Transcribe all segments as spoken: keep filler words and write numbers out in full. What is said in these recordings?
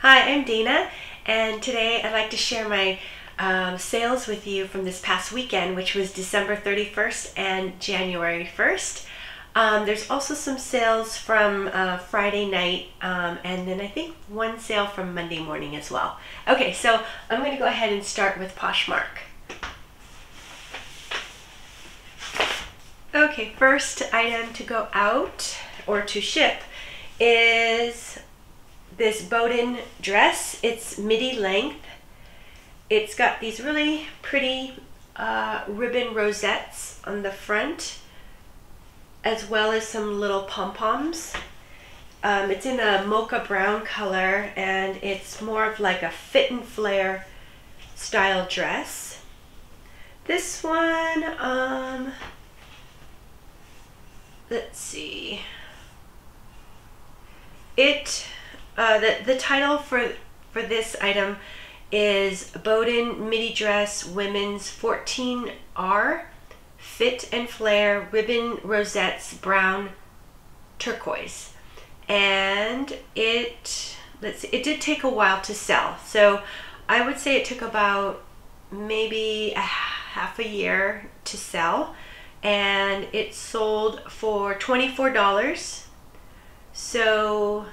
Hi, I'm Dana, and today I'd like to share my um, sales with you from this past weekend, which was December thirty-first and January first. Um, there's also some sales from uh, Friday night, um, and then I think one sale from Monday morning as well. Okay, so I'm going to go ahead and start with Poshmark. Okay, first item to go out, or to ship, is this Boden dress. It's midi length. It's got these really pretty uh, ribbon rosettes on the front, as well as some little pom-poms. Um, it's in a mocha brown color, and it's more of like a fit and flare style dress. This one, um, let's see, it Uh, the, the title for, for this item is Boden Midi Dress Women's fourteen R Fit and Flare Ribbon Rosettes Brown Turquoise. And it, let's see, it did take a while to sell. So I would say it took about maybe a half a year to sell. And it sold for twenty-four dollars. So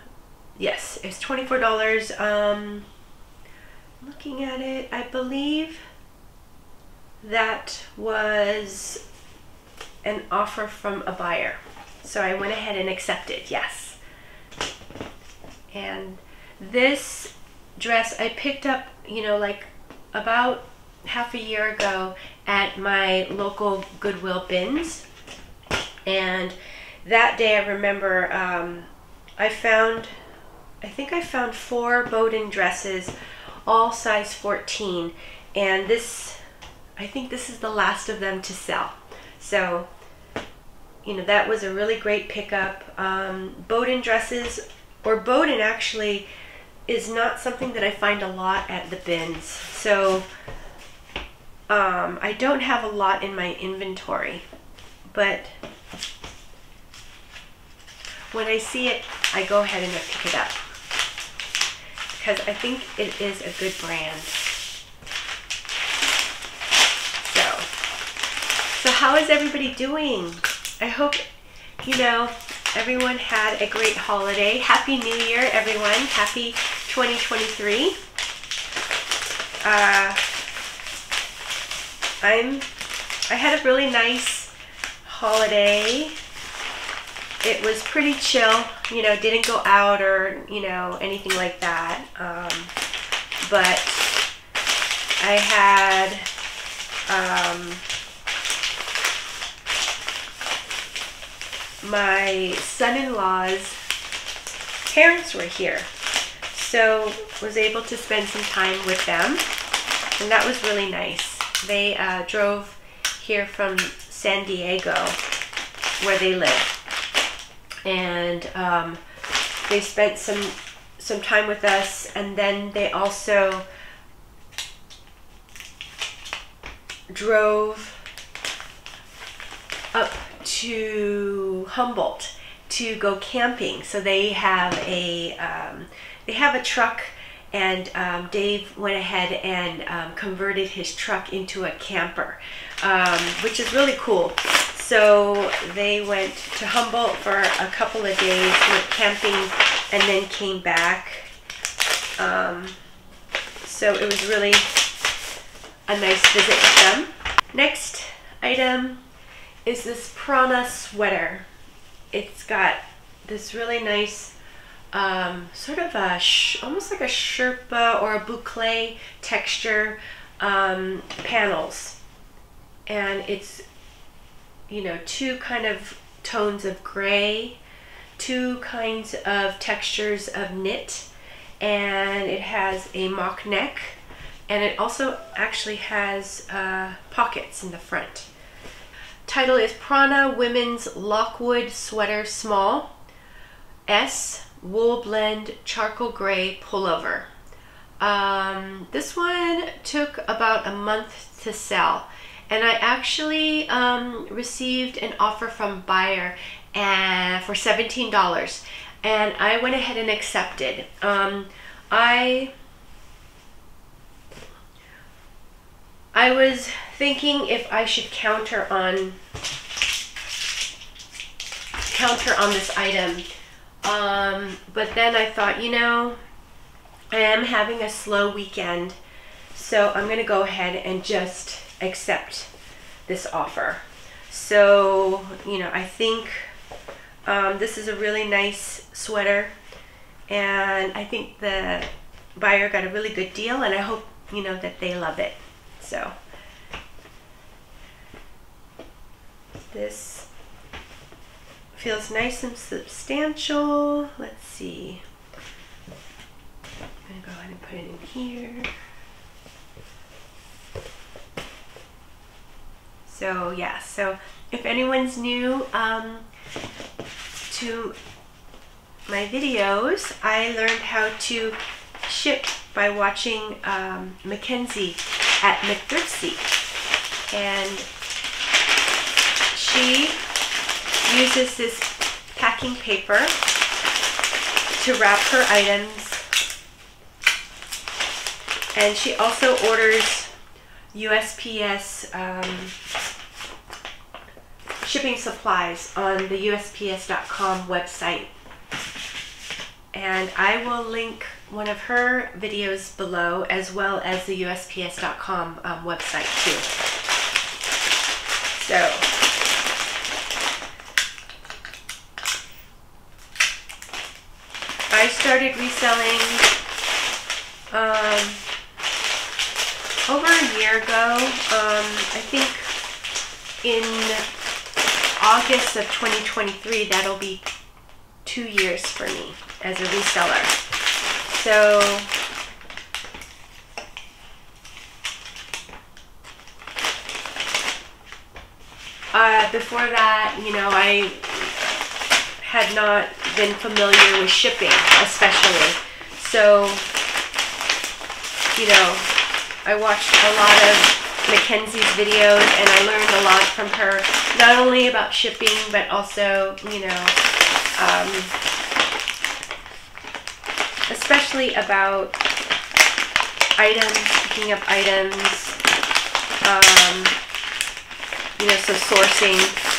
yes, it's twenty-four dollars. Um, looking at it, I believe that was an offer from a buyer. So I went ahead and accepted, yes. And this dress I picked up, you know, like about half a year ago at my local Goodwill bins. And that day I remember um, I found... I think I found four Boden dresses, all size fourteen, and this, I think this is the last of them to sell. So, you know, that was a really great pickup. Um, Boden dresses, or Boden actually, is not something that I find a lot at the bins. So, um, I don't have a lot in my inventory, but when I see it, I go ahead and I pick it up, because I think it is a good brand. So, so how is everybody doing? I hope, you know, everyone had a great holiday. Happy New Year, everyone. Happy twenty twenty-three. Uh, I'm, I had a really nice holiday. It was pretty chill, you know, didn't go out or, you know, anything like that, um, but I had, um, my son-in-law's parents were here, so was able to spend some time with them, and that was really nice. They uh, drove here from San Diego, where they live. And um, they spent some some time with us, and then they also drove up to Humboldt to go camping. So they have a um, they have a truck, and um, Dave went ahead and um, converted his truck into a camper, um, which is really cool. So they went to Humboldt for a couple of days, went camping, and then came back. Um, so it was really a nice visit with them. Next item is this Prana sweater. It's got this really nice um, sort of a, sh almost like a Sherpa or a boucle texture um, panels. And it's, you know, two kind of tones of gray, two kinds of textures of knit, and it has a mock neck, and it also actually has uh, pockets in the front. Title is Prana Women's Lockwood Sweater Small S Wool Blend Charcoal Gray Pullover. Um, this one took about a month to sell. And I actually um, received an offer from buyer and for seventeen dollars, and I went ahead and accepted. Um, I I was thinking if I should counter on counter on this item, um, but then I thought, you know, I am having a slow weekend, so I'm gonna go ahead and just accept this offer. So, you know, I think um, this is a really nice sweater, and I think the buyer got a really good deal, and I hope, you know, that they love it. So this feels nice and substantial. Let's see. I'm gonna go ahead and put it in here. So yeah, so if anyone's new um, to my videos, I learned how to ship by watching um, Mackenzie at Mcthriftzie, and she uses this packing paper to wrap her items, and she also orders U S P S um, shipping supplies on the U S P S dot com website, and I will link one of her videos below as well as the U S P S dot com um, website too. So I started reselling um, over a year ago, um, I think in August of twenty twenty-three, that'll be two years for me as a reseller. So uh, before that, you know, I had not been familiar with shipping, especially. So, you know, I watched a lot of Mackenzie's videos, and I learned a lot from her, not only about shipping, but also, you know, um, especially about items, picking up items, um, you know, so sourcing.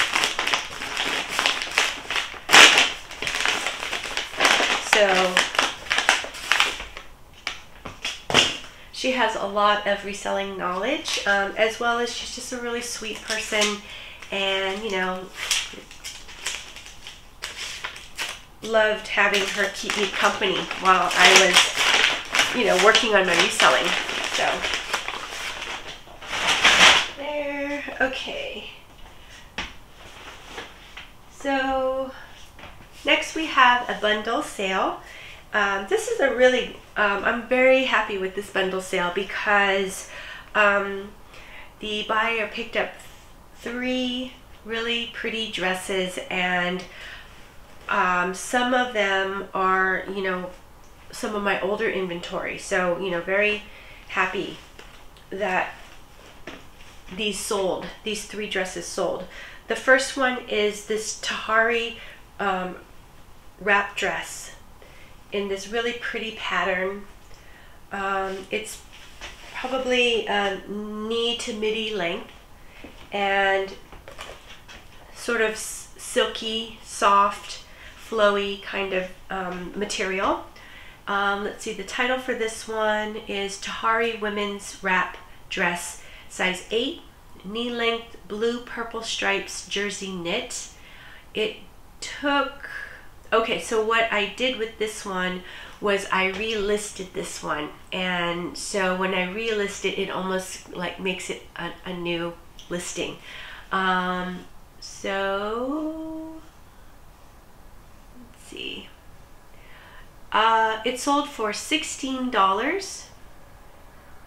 So she has a lot of reselling knowledge, um, as well as she's just a really sweet person, and, you know, loved having her keep me company while I was, you know, working on my reselling. So there. Okay. So next we have a bundle sale. Um, this is a really, um, I'm very happy with this bundle sale because um, the buyer picked up three really pretty dresses, and um, some of them are, you know, some of my older inventory. So, you know, very happy that these sold, these three dresses sold. The first one is this Tahari um, wrap dress in this really pretty pattern. Um, it's probably um, knee to midi length, and sort of silky, soft, flowy kind of um, material. Um, let's see, the title for this one is Tahari Women's Wrap Dress, size eight, knee length, blue purple stripes, jersey knit. It took Okay, so what I did with this one was I relisted this one, and so when I relist it, it almost like makes it a, a new listing. Um, so let's see. Uh, it sold for sixteen dollars,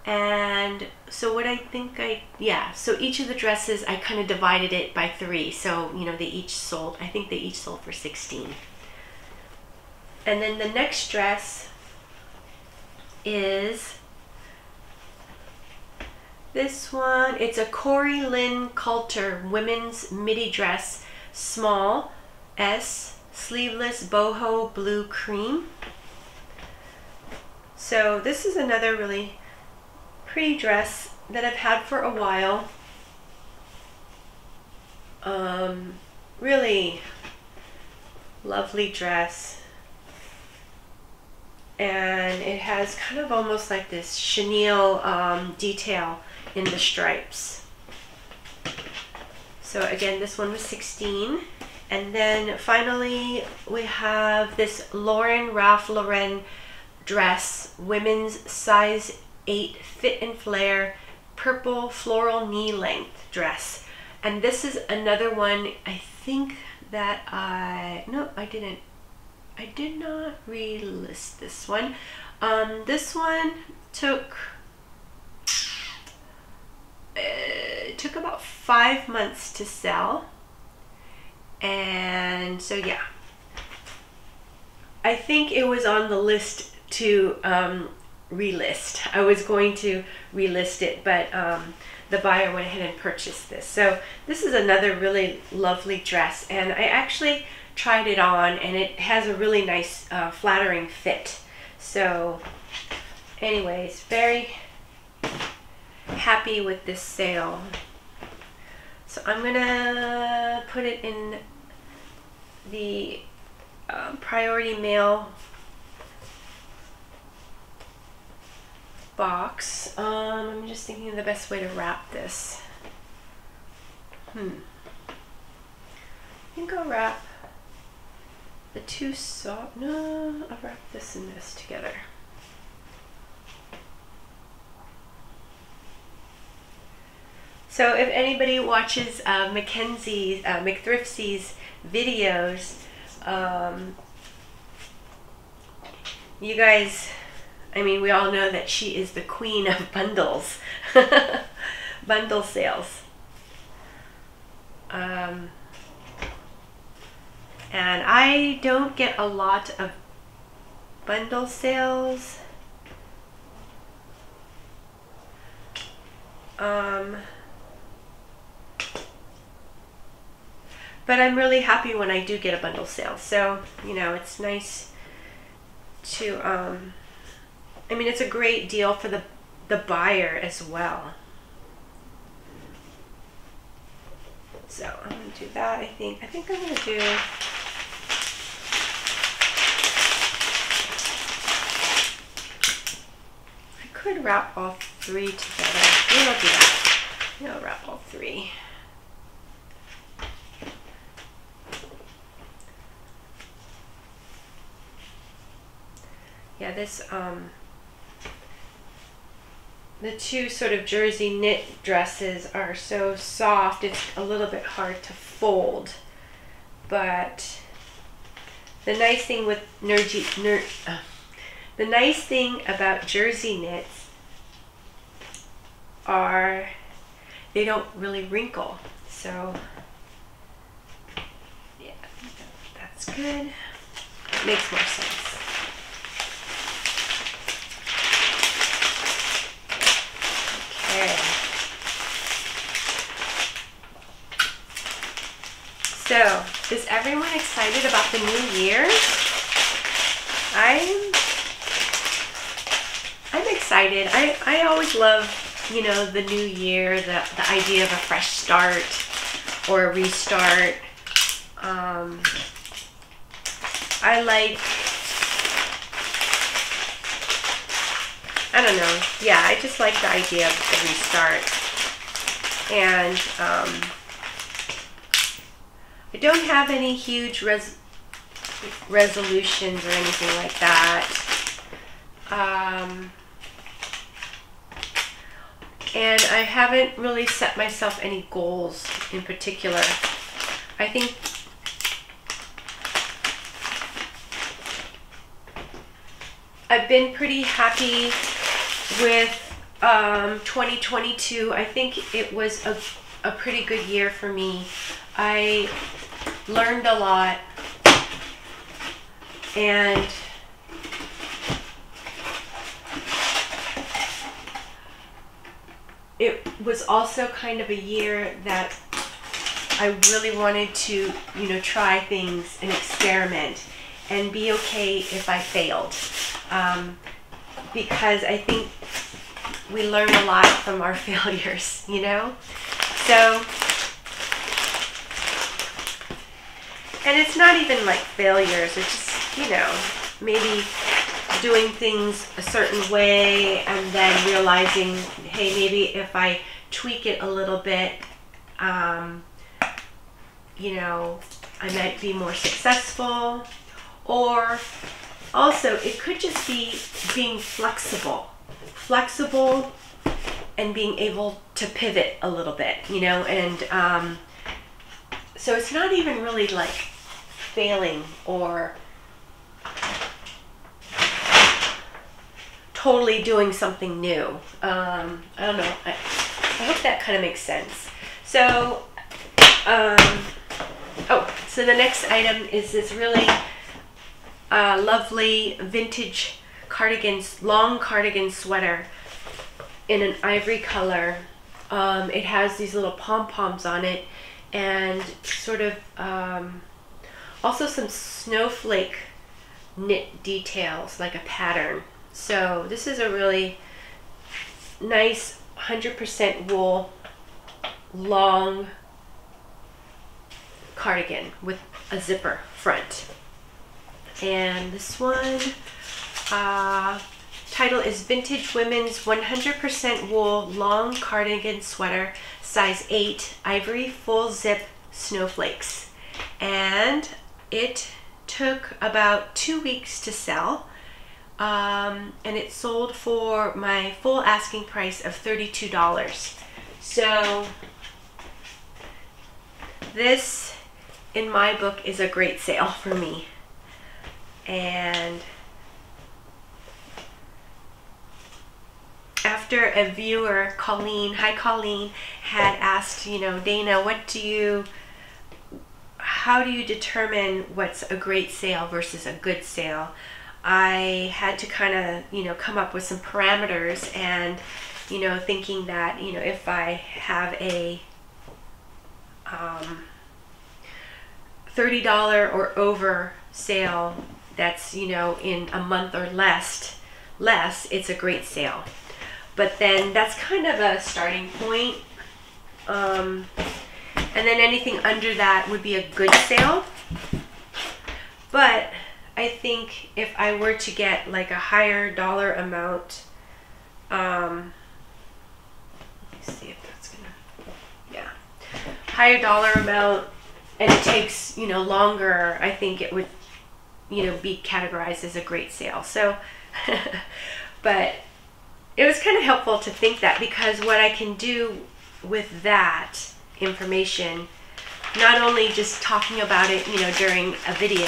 and so what I think I yeah. So each of the dresses I kind of divided it by three, so you know they each sold. I think they each sold for sixteen. And then the next dress is this one. It's a Corey Lynn Calter women's midi dress, small S, sleeveless boho blue cream. So this is another really pretty dress that I've had for a while. Um, really lovely dress. And it has kind of almost like this chenille um, detail in the stripes. So again, this one was sixteen dollars. And then finally, we have this Lauren Ralph Lauren dress, women's size eight fit and flare, purple floral knee length dress. And this is another one, I think that I, no, I didn't. I did not relist this one. Um, this one took uh, it took about five months to sell, and so yeah, I think it was on the list to um, relist. I was going to relist it, but um, the buyer went ahead and purchased this. So this is another really lovely dress, and I actually tried it on, and it has a really nice uh, flattering fit. So anyways, very happy with this sale. So I'm gonna put it in the uh, priority mail box. um, I'm just thinking of the best way to wrap this. hmm I think I'll wrap the two soft, no, I'll wrap this and this together. So if anybody watches uh, Mackenzie's, uh, Mcthriftie's videos, um, you guys, I mean, we all know that she is the queen of bundles, bundle sales. Um, And I don't get a lot of bundle sales. Um, but I'm really happy when I do get a bundle sale. So, you know, it's nice to, um, I mean, it's a great deal for the, the buyer as well. So I'm going to do that, I think. I think I'm going to do... could wrap all three together. Maybe I'll do that. Maybe I'll wrap all three. Yeah, this, um, the two sort of jersey knit dresses are so soft, it's a little bit hard to fold. But the nice thing with Nergy, ner, uh, The nice thing about jersey knits are they don't really wrinkle. So yeah, that's good. It makes more sense. Okay. So, is everyone excited about the new year? I'm I'm excited. I, I always love, you know, the new year, the, the idea of a fresh start or a restart. Um, I like, I don't know. Yeah, I just like the idea of a restart. And um, I don't have any huge res resolutions or anything like that. Um... And I haven't really set myself any goals in particular. I think I've been pretty happy with um, twenty twenty-two. I think it was a, a pretty good year for me. I learned a lot, and it was also kind of a year that I really wanted to, you know, try things and experiment and be okay if I failed. Um, because I think we learn a lot from our failures, you know? So, and it's not even like failures, it's just, you know, maybe doing things a certain way and then realizing, hey, maybe if I tweak it a little bit, um, you know, I might be more successful. Or also, it could just be being flexible. Flexible and being able to pivot a little bit, you know, and um, so it's not even really like failing or totally doing something new. Um, I don't know. I, I hope that kind of makes sense. So, um, oh, so the next item is this really uh, lovely vintage cardigan, long cardigan sweater in an ivory color. Um, it has these little pom-poms on it and sort of um, also some snowflake knit details, like a pattern. So this is a really nice one hundred percent wool long cardigan with a zipper front. And this one, uh, title is Vintage Women's one hundred percent Wool Long Cardigan Sweater, size eight, ivory, full zip, snowflakes. And it took about two weeks to sell. Um, and it sold for my full asking price of thirty-two dollars. So this, in my book, is a great sale for me. And after a viewer, Colleen, hi Colleen, had asked, you know, Dana, what do you, how do you determine what's a great sale versus a good sale? I had to kind of, you know, come up with some parameters and, you know, thinking that, you know, if I have a um, thirty dollar or over sale that's, you know, in a month or less, less, it's a great sale. But then that's kind of a starting point. Um, and then anything under that would be a good sale. But I think if I were to get like a higher dollar amount, um, let me see if that's gonna, yeah, higher dollar amount, and it takes, you know, longer, I think it would, you know, be categorized as a great sale. So, but it was kind of helpful to think that, because what I can do with that information, not only just talking about it, you know, during a video,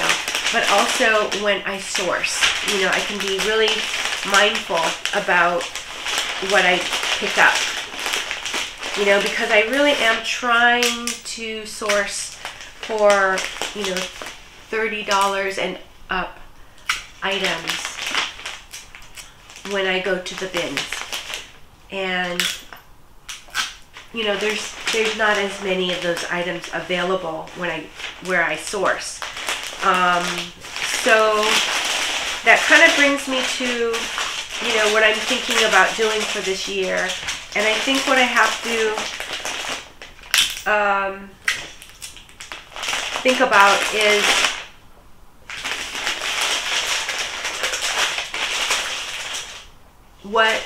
but also when I source, you know, I can be really mindful about what I pick up, you know, because I really am trying to source for, you know, thirty dollars and up items when I go to the bins. And you know, there's there's not as many of those items available when I where I source. Um, so that kind of brings me to, you know, what I'm thinking about doing for this year. And I think what I have to um, think about is what.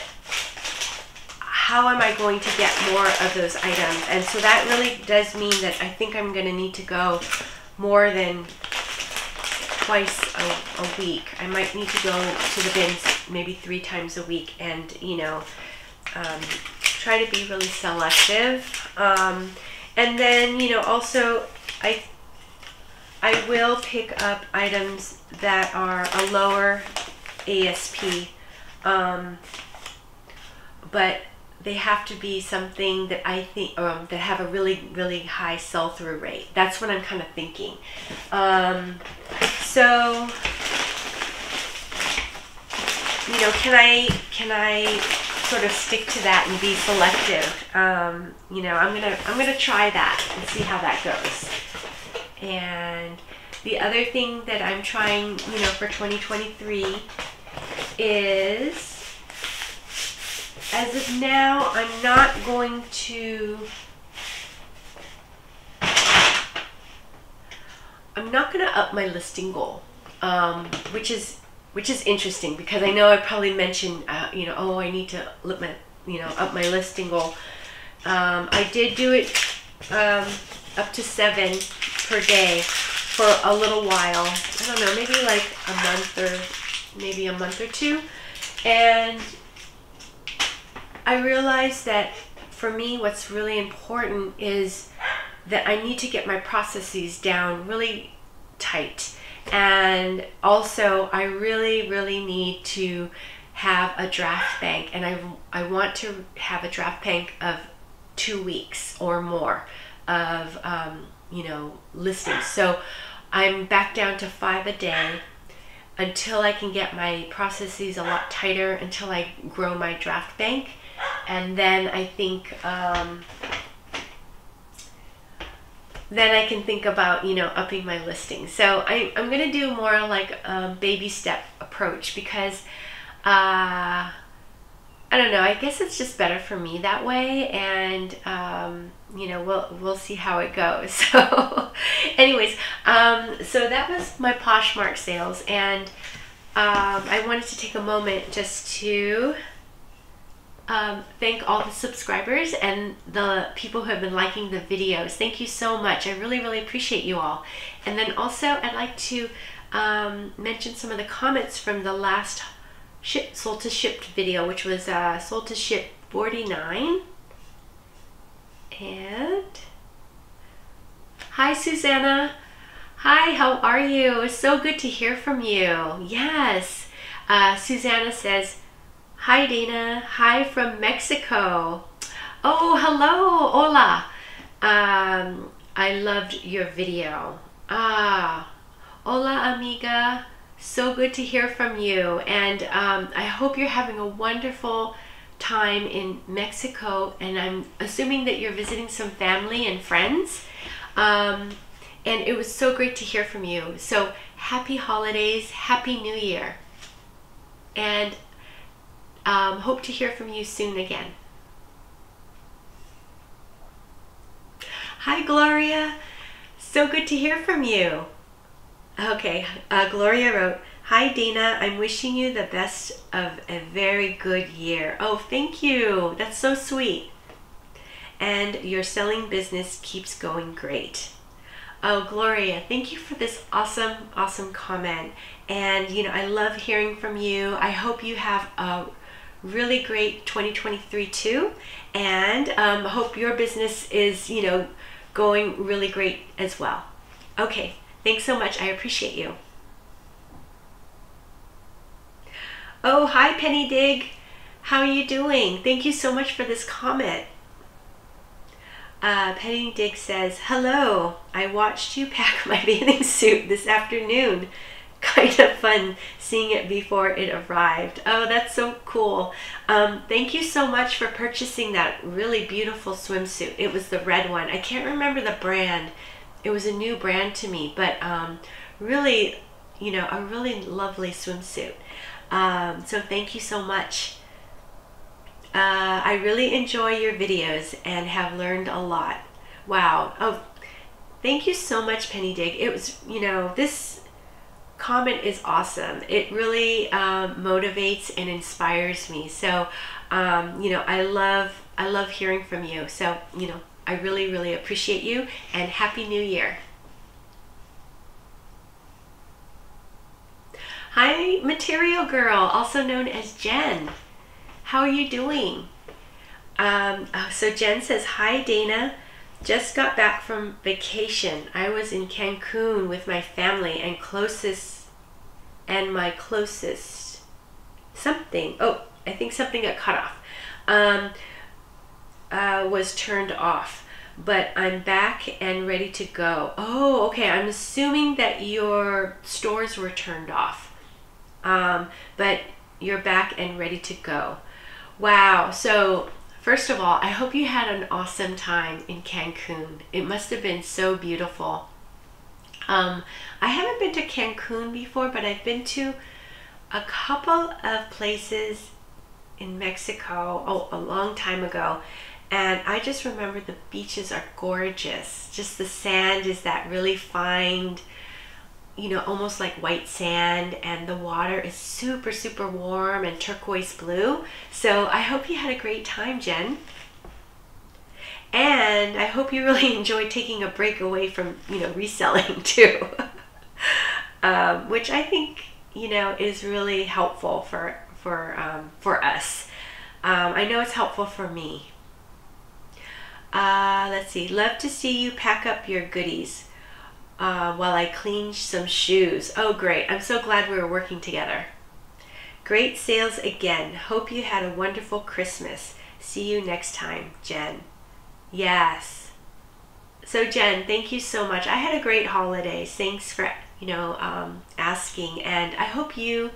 How am I going to get more of those items? And so that really does mean that I think I'm going to need to go more than twice a, a week. I might need to go to the bins maybe three times a week and, you know, um, try to be really selective. Um, and then, you know, also I, I will pick up items that are a lower A S P, um, but they have to be something that I think, um, that have a really, really high sell-through rate. That's what I'm kind of thinking. Um, so, you know, can I, can I sort of stick to that and be selective? Um, you know, I'm gonna, I'm gonna try that and see how that goes. And the other thing that I'm trying, you know, for twenty twenty-three is as of now, I'm not going to, I'm not going to up my listing goal, um, which is, which is interesting because I know I probably mentioned, uh, you know, oh, I need to look my, you know, up my listing goal. Um, I did do it um, up to seven per day for a little while. I don't know, maybe like a month or maybe a month or two. And I realized that for me, what's really important is that I need to get my processes down really tight. And also I really, really need to have a draft bank, and I, I want to have a draft bank of two weeks or more of, um, you know, listings. So I'm back down to five a day until I can get my processes a lot tighter, until I grow my draft bank. And then I think, um, then I can think about, you know, upping my listing. So I, I'm going to do more like a baby step approach because, uh, I don't know, I guess it's just better for me that way. And, um, you know, we'll, we'll see how it goes. So anyways, um, so that was my Poshmark sales. And, um, I wanted to take a moment just to, Um, thank all the subscribers and the people who have been liking the videos. Thank you so much. I really, really appreciate you all. And then also I'd like to um, mention some of the comments from the last ship, sold to shipped video, which was uh, sold to ship forty-nine. And hi, Susanna. Hi, how are you? It's so good to hear from you. Yes. Uh, Susanna says, hi Dana, hi from Mexico. Oh, hello, hola. Um, I loved your video. Ah, hola amiga, so good to hear from you. And um, I hope you're having a wonderful time in Mexico, and I'm assuming that you're visiting some family and friends. Um, and it was so great to hear from you. So happy holidays, happy new year. And Um, hope to hear from you soon again. Hi, Gloria. So good to hear from you. Okay, uh, Gloria wrote, hi, Dana. I'm wishing you the best of a very good year. Oh, thank you. That's so sweet. And your selling business keeps going great. Oh, Gloria, thank you for this awesome, awesome comment. And, you know, I love hearing from you. I hope you have a really great twenty twenty-three too, and um, hope your business is, you know, going really great as well. Okay, thanks so much. I appreciate you. Oh, hi Penny Dig, how are you doing? Thank you so much for this comment. Uh, Penny Dig says, hello, I watched you pack my bathing suit this afternoon. Kind of fun seeing it before it arrived. Oh, that's so cool. Um, thank you so much for purchasing that really beautiful swimsuit. It was the red one. I can't remember the brand. It was a new brand to me, but um, really, you know, a really lovely swimsuit. Um, so thank you so much. Uh, I really enjoy your videos and have learned a lot. Wow. Oh, thank you so much, Penny Dig. It was, you know, this comment is awesome. It really um, motivates and inspires me. So, um, you know, I love, I love hearing from you. So, you know, I really, really appreciate you, and Happy New Year. Hi, Material Girl, also known as Jen. How are you doing? Um, oh, so Jen says, hi, Dana. Just got back from vacation. I was in Cancun with my family and closest and my closest something. Oh, I think something got cut off. Um, uh, was turned off. But I'm back and ready to go. Oh, okay. I'm assuming that your stores were turned off. Um, but you're back and ready to go. Wow. So first of all, I hope you had an awesome time in Cancun. It must have been so beautiful. Um, I haven't been to Cancun before, but I've been to a couple of places in Mexico oh, a long time ago, and I just remember the beaches are gorgeous. Just the sand is that really fine, you know, almost like white sand, and the water is super, super warm and turquoise blue. So I hope you had a great time, Jen. And I hope you really enjoyed taking a break away from, you know, reselling too. um, which I think, you know, is really helpful for, for, um, for us. Um, I know it's helpful for me. Uh, let's see. Love to see you pack up your goodies uh, while I clean some shoes. Oh, great. I'm so glad we were working together. Great sales again. Hope you had a wonderful Christmas. See you next time, Jen. Yes. So Jen, thank you so much. I had a great holiday. Thanks for, you know, um, asking, and I hope you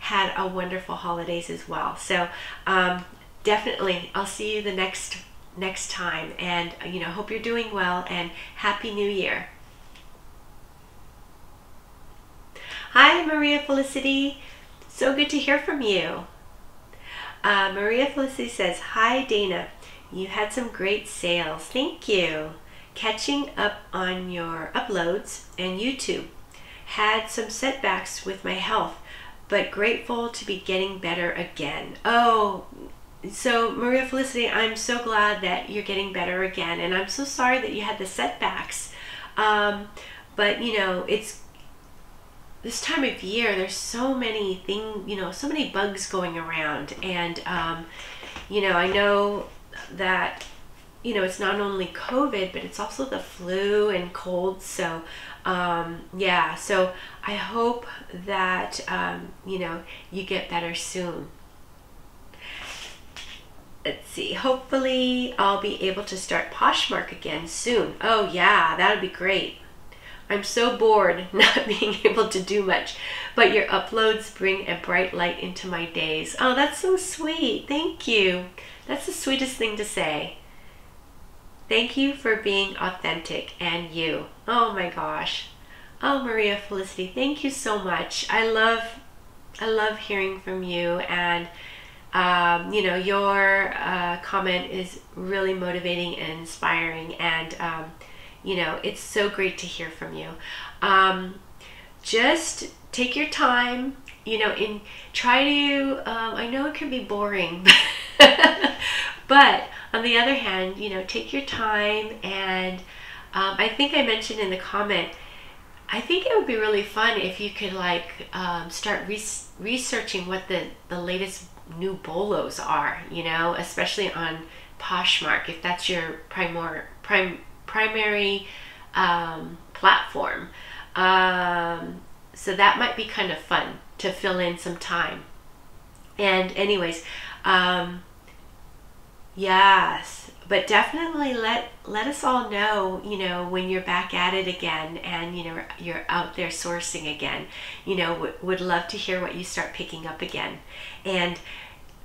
had a wonderful holidays as well. So um, definitely, I'll see you the next next time, and you know, hope you're doing well, and Happy New Year. Hi, Maria Felicity. So good to hear from you. Uh, Maria Felicity says, hi, Dana. You had some great sales. Thank you. Catching up on your uploads and YouTube. Had some setbacks with my health, but grateful to be getting better again. Oh, so Maria Felicity, I'm so glad that you're getting better again. And I'm so sorry that you had the setbacks. Um, but, you know, it's this time of year, there's so many things, you know, so many bugs going around. And, um, you know, I know that, you know, it's not only COVID, but it's also the flu and cold. So, um, yeah, so I hope that, um, you know, you get better soon. Let's see. Hopefully I'll be able to start Poshmark again soon. Oh yeah, that'd be great. I'm so bored not being able to do much, but your uploads bring a bright light into my days. Oh, that's so sweet. Thank you. That's the sweetest thing to say. Thank you for being authentic and you. Oh my gosh. Oh, Maria Felicity, thank you so much. I love, I love hearing from you, and um, you know, your uh, comment is really motivating and inspiring, and um, you know, it's so great to hear from you. Um, just take your time, you know, in try to, um, I know it can be boring, but on the other hand, you know, take your time. And um, I think I mentioned in the comment, I think it would be really fun if you could like um, start res researching what the, the latest new bolos are, you know, especially on Poshmark, if that's your primor prim primary um, platform. Um, so that might be kind of fun to fill in some time. And anyways, um, yes, but definitely let let us all know, you know, when you're back at it again, and you know, you're out there sourcing again. You know, w would love to hear what you start picking up again. And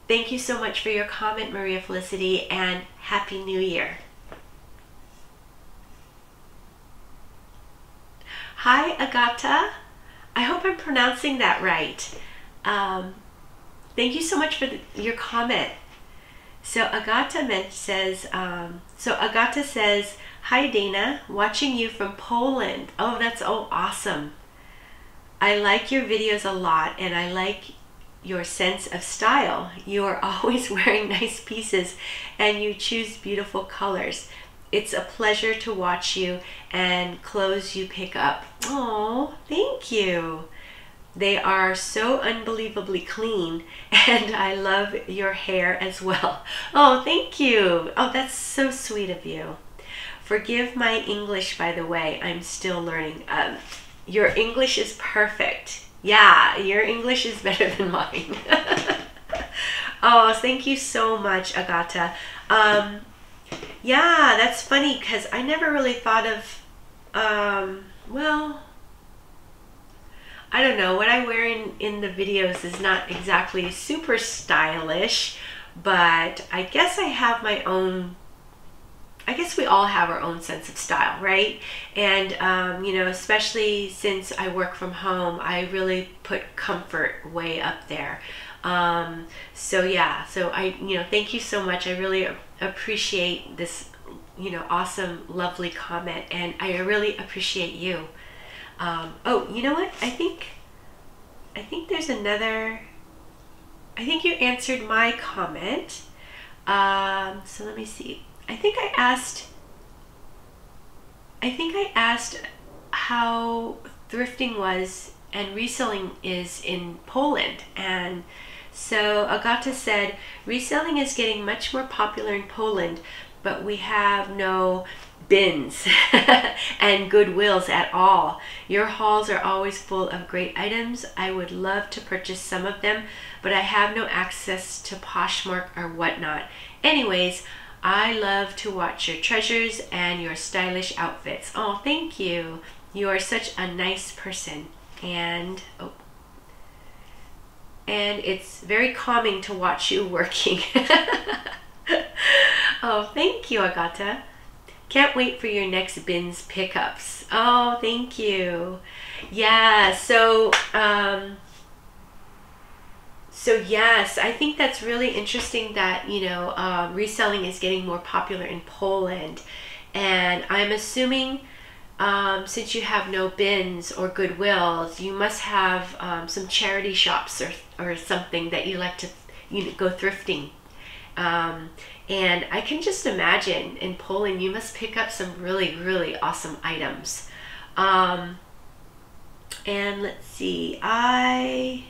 thank you so much for your comment, Maria Felicity, and Happy New Year. Hi, Agata. I hope I'm pronouncing that right. Um, thank you so much for the, your comment. So Agata meant, says, um, so Agata says, hi Dana, watching you from Poland. Oh, that's oh awesome. I like your videos a lot, and I like your sense of style. You are always wearing nice pieces, and you choose beautiful colors. It's a pleasure to watch you and clothes you pick up. Oh, thank you. They are so unbelievably clean, and I love your hair as well. Oh, thank you. Oh, that's so sweet of you. Forgive my English, by the way. I'm still learning. Um, your English is perfect. Yeah, your English is better than mine. Oh, thank you so much, Agata. Um, yeah, that's funny because I never really thought of, um, well, I don't know, what I wear in, in the videos is not exactly super stylish, but I guess I have my own, I guess we all have our own sense of style, right? And, um, you know, especially since I work from home, I really put comfort way up there. Um, so yeah, so I, you know, thank you so much. I really appreciate this, you know, awesome, lovely comment, and I really appreciate you. Um, oh, you know what? I think, I think there's another, I think you answered my comment. Um, so let me see. I think I asked, I think I asked how thrifting was and reselling is in Poland. And so Agata said, reselling is getting much more popular in Poland, but we have no bins and Goodwills at all. Your hauls are always full of great items. I would love to purchase some of them, but I have no access to Poshmark or whatnot. Anyways, I love to watch your treasures and your stylish outfits. Oh, thank you. You are such a nice person. And oh, and it's very calming to watch you working. Oh, thank you, Agata. Can't wait for your next bins pickups. Oh, thank you. Yeah, so, um, so yes, I think that's really interesting that, you know, uh, reselling is getting more popular in Poland. And I'm assuming, um, since you have no bins or Goodwills, you must have um, some charity shops or, or something that you like to, you know, go thrifting. Um, and I can just imagine in Poland you must pick up some really, really awesome items. Um, and let's see, I,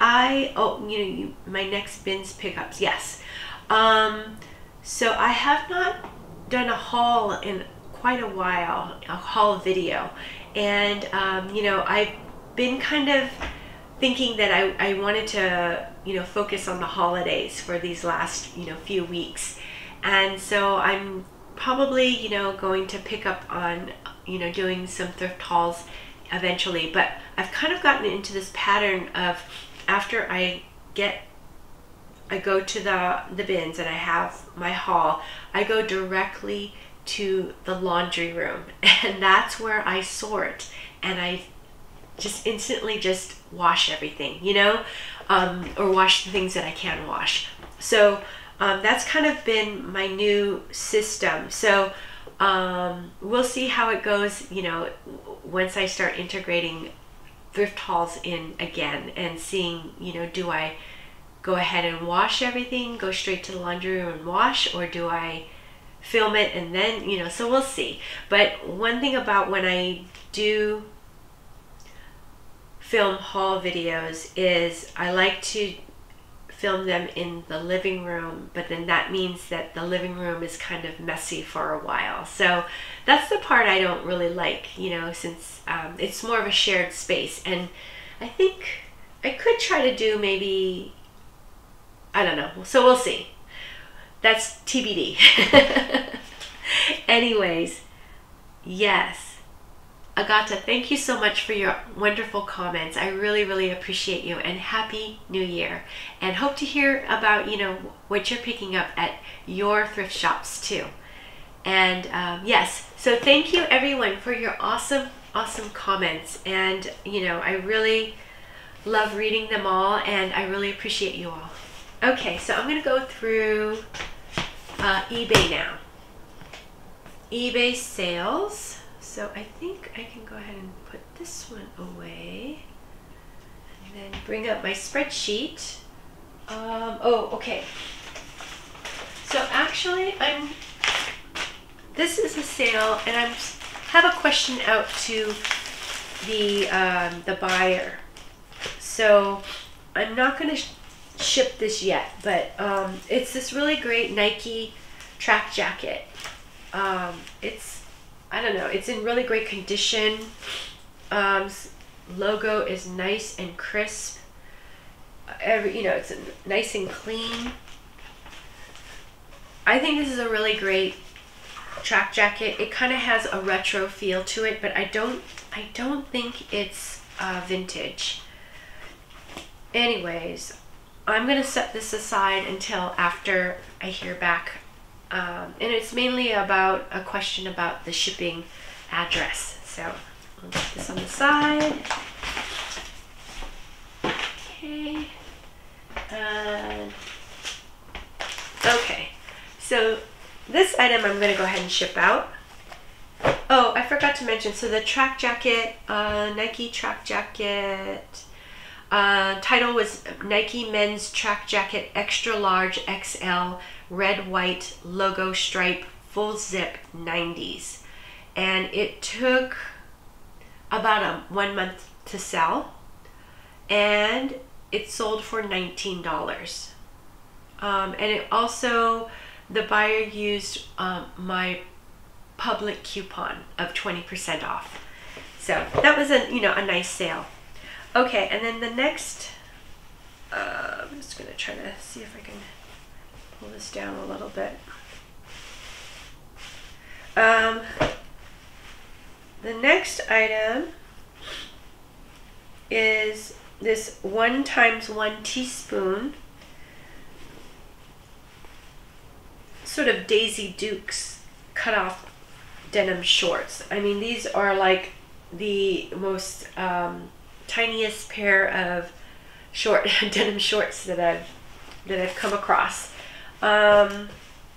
I, oh, you know, you, my next bins pickups, yes. Um, so I have not done a haul in quite a while, a haul video. And, um, you know, I've been kind of thinking that I, I wanted to, you know, focus on the holidays for these last, you know, few weeks. And so I'm probably, you know, going to pick up on, you know, doing some thrift hauls eventually. But I've kind of gotten into this pattern of after I get, I go to the, the bins and I have my haul, I go directly to the laundry room, and that's where I sort and I just instantly just wash everything, you know, um, or wash the things that I can wash. So um, that's kind of been my new system. So um, we'll see how it goes, you know, once I start integrating thrift hauls in again and seeing, you know, do I go ahead and wash everything, go straight to the laundry room and wash, or do I film it and then, you know, so we'll see. But one thing about when I do film haul videos is I like to film them in the living room, but then that means that the living room is kind of messy for a while. So that's the part I don't really like, you know, since um, it's more of a shared space. And I think I could try to do maybe, I don't know, so we'll see. That's T B D. Anyways, yes. Agata, thank you so much for your wonderful comments. I really, really appreciate you, and Happy New Year. And hope to hear about, you know, what you're picking up at your thrift shops too. And um, yes, so thank you everyone for your awesome, awesome comments. And, you know, I really love reading them all, and I really appreciate you all. Okay, so I'm going to go through uh, eBay now. eBay sales. So I think I can go ahead and put this one away and then bring up my spreadsheet. Um, oh, okay. So actually I'm, this is a sale, and I have a question out to the, um, the buyer. So I'm not going to sh ship this yet, but um, it's this really great Nike track jacket. Um, it's I don't know, it's in really great condition. Um, logo is nice and crisp. Every, you know, it's nice and clean. I think this is a really great track jacket. It kind of has a retro feel to it, but I don't, I don't think it's uh, vintage. Anyways, I'm gonna set this aside until after I hear back. Um, and it's mainly about a question about the shipping address. So I'll put this on the side. Okay. Uh, okay. So this item I'm going to go ahead and ship out. Oh, I forgot to mention, so the track jacket, uh, Nike track jacket, uh, title was Nike Men's Track Jacket Extra Large X L Red White Logo Stripe Full Zip nineties. And it took about a, one month to sell, and it sold for nineteen dollars. Um, and it also, the buyer used um, my public coupon of twenty percent off. So that was a, you know, a nice sale. Okay, and then the next, uh, I'm just gonna try to see if I can pull this down a little bit. Um, the next item is this one times one teaspoon, sort of Daisy Dukes cut off denim shorts. I mean, these are like the most um, tiniest pair of short denim shorts that I've that I've come across. Um,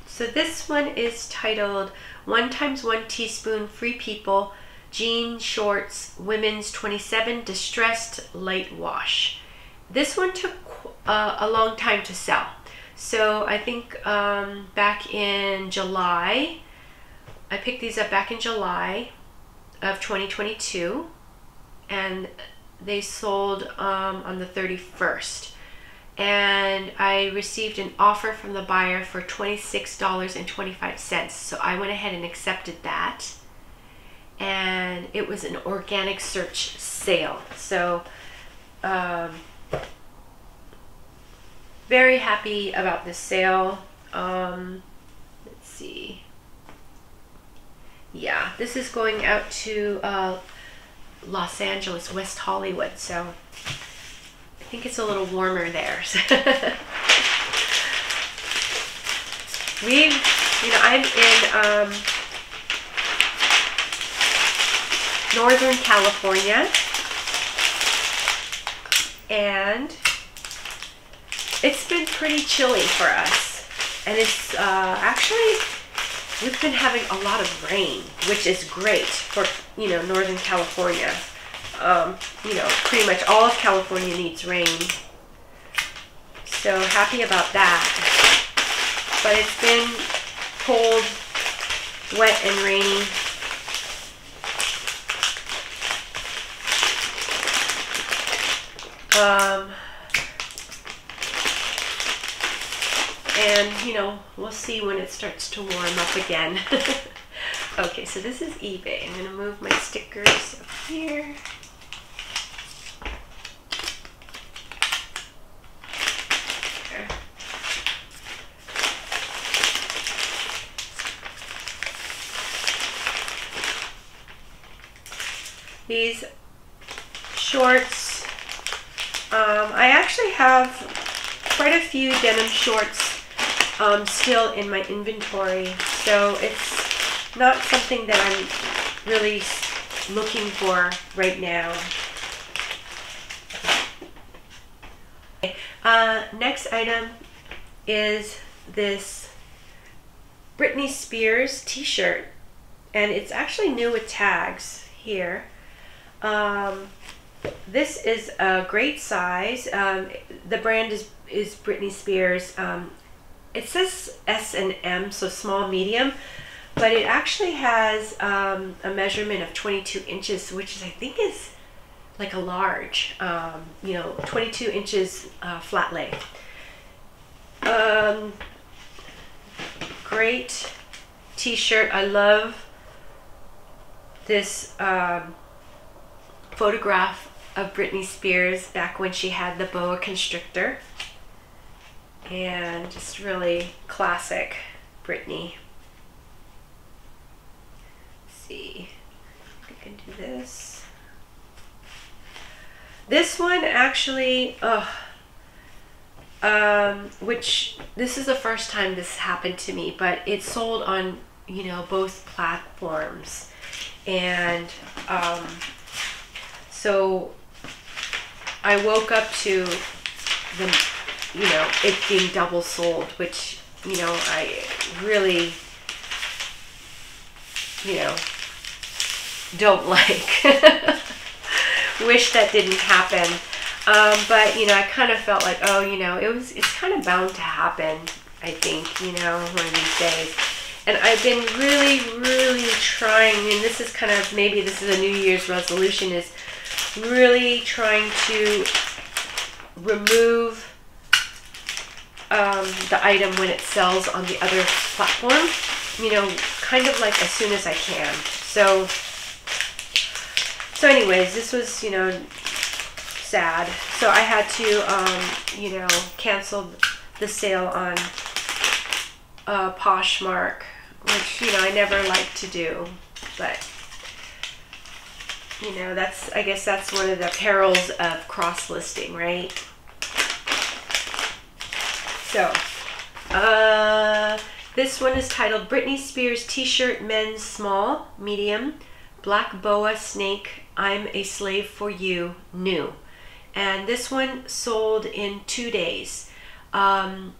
so this one is titled One Times One Teaspoon Free People Jean Shorts Women's twenty-seven Distressed Light Wash. This one took uh, a long time to sell. So I think um, back in July, I picked these up back in July of twenty twenty-two, and they sold um, on the thirty-first. And I received an offer from the buyer for twenty-six dollars and twenty-five cents. So I went ahead and accepted that. And it was an organic search sale. So um, very happy about this sale. Um, let's see. Yeah, this is going out to uh, Los Angeles, West Hollywood, so I think it's a little warmer there. We've, you know, I'm in um, Northern California, and it's been pretty chilly for us, and it's uh, actually, we've been having a lot of rain, which is great for, you know, Northern California. Um, you know, pretty much all of California needs rain. So happy about that. But it's been cold, wet, and rainy. Um, and, you know, we'll see when it starts to warm up again. Okay, so this is eBay. I'm going to move my stickers up here. There. These shorts, um, I actually have quite a few denim shorts um still in my inventory, so it's not something that I'm really looking for right now. Uh, next item is this Britney Spears t-shirt, and it's actually new with tags here. Um, this is a great size. Um, the brand is, is Britney Spears. Um, It says S and M, so small, medium, but it actually has um, a measurement of twenty-two inches, which is, I think is like a large, um, you know, twenty-two inches uh, flat lay. Um, great t-shirt. I love this um, photograph of Britney Spears back when she had the boa constrictor. And just really classic Britney. Let's see, I can do this. This one actually, oh, um, which this is the first time this happened to me, but it sold on, you know, both platforms, and um, so I woke up to the, you know, it being double sold, which, you know, I really, you know, don't like. Wish that didn't happen. Um, but, you know, I kind of felt like, oh, you know, it was, it's kind of bound to happen, I think, you know, one of these days. And I've been really, really trying, and this is kind of, maybe this is a New Year's resolution, is really trying to remove um, the item when it sells on the other platform, you know, kind of like as soon as I can. So, so anyways, this was, you know, sad. So I had to, um, you know, cancel the sale on uh, Poshmark, which, you know, I never like to do, but, you know, that's, I guess that's one of the perils of cross-listing, right? So, uh, this one is titled Britney Spears T-Shirt Men's Small, Medium, Black Boa Snake, I'm a Slave for You, New. And this one sold in two days. Um,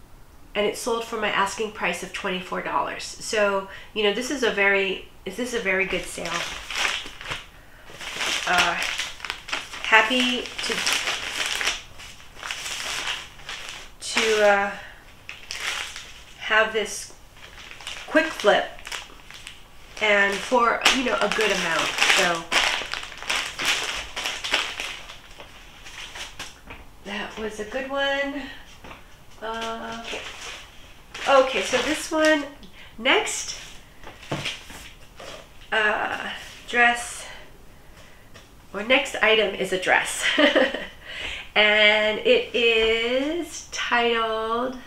and it sold for my asking price of twenty-four dollars. So, you know, this is a very, is this a very good sale? Uh, happy to to uh, have this quick flip, and for, you know, a good amount. So that was a good one. Uh, okay. Okay, so this one next, uh, dress, or next item is a dress. And it is titled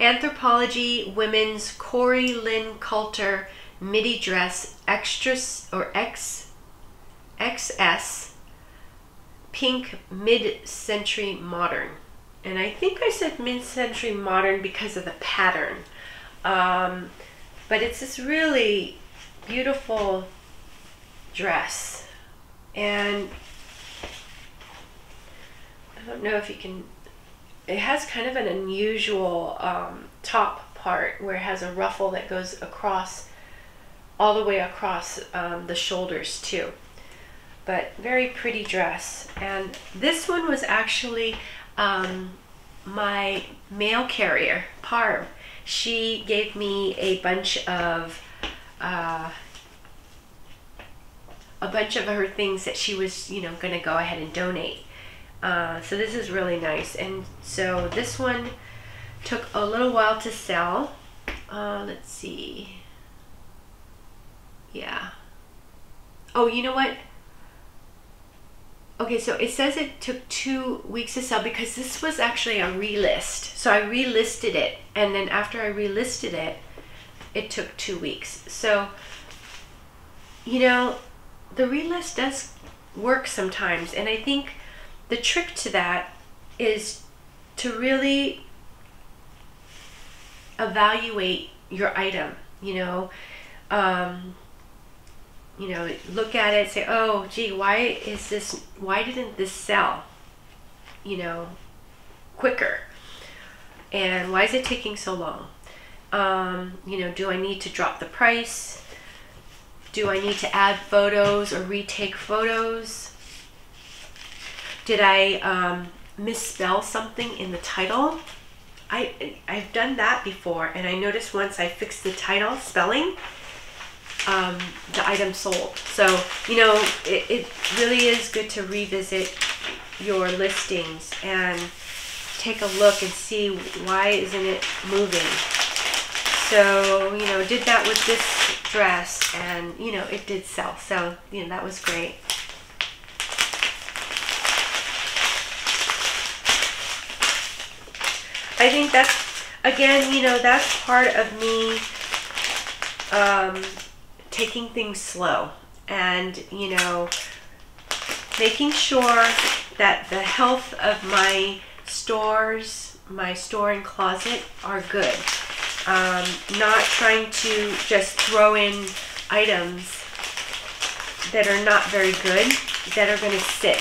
Anthropology Women's Corey Lynn Calter Midi Dress Extra or X X S Pink Mid-Century Modern. And I think I said mid-century modern because of the pattern. Um, but it's this really beautiful dress. And I don't know if you can, it has kind of an unusual um, top part where it has a ruffle that goes across, all the way across um, the shoulders too. But very pretty dress. And this one was actually um, my mail carrier, Parv. She gave me a bunch of uh, a bunch of her things that she was, you know, going to go ahead and donate. Uh, so this is really nice. And so this one took a little while to sell. Uh, let's see. Yeah. Oh, you know what? Okay, so it says it took two weeks to sell because this was actually a relist. So I relisted it. And then after I relisted it, it took two weeks. So, you know, the relist does work sometimes. And I think the trick to that is to really evaluate your item, you know, um, you know, look at it, say, oh, gee, why is this, why didn't this sell, you know, quicker? And why is it taking so long? Um, you know, do I need to drop the price? Do I need to add photos or retake photos? Did I um, misspell something in the title? I, I've done that before, and I noticed once I fixed the title spelling, um, the item sold. So, you know, it, it really is good to revisit your listings and take a look and see why isn't it moving. So, you know, did that with this dress, and, you know, it did sell. So, you know, that was great. I think that's, again, you know, that's part of me um, taking things slow and, you know, making sure that the health of my stores, my store and closet are good. Um, not trying to just throw in items that are not very good, that are going to sit.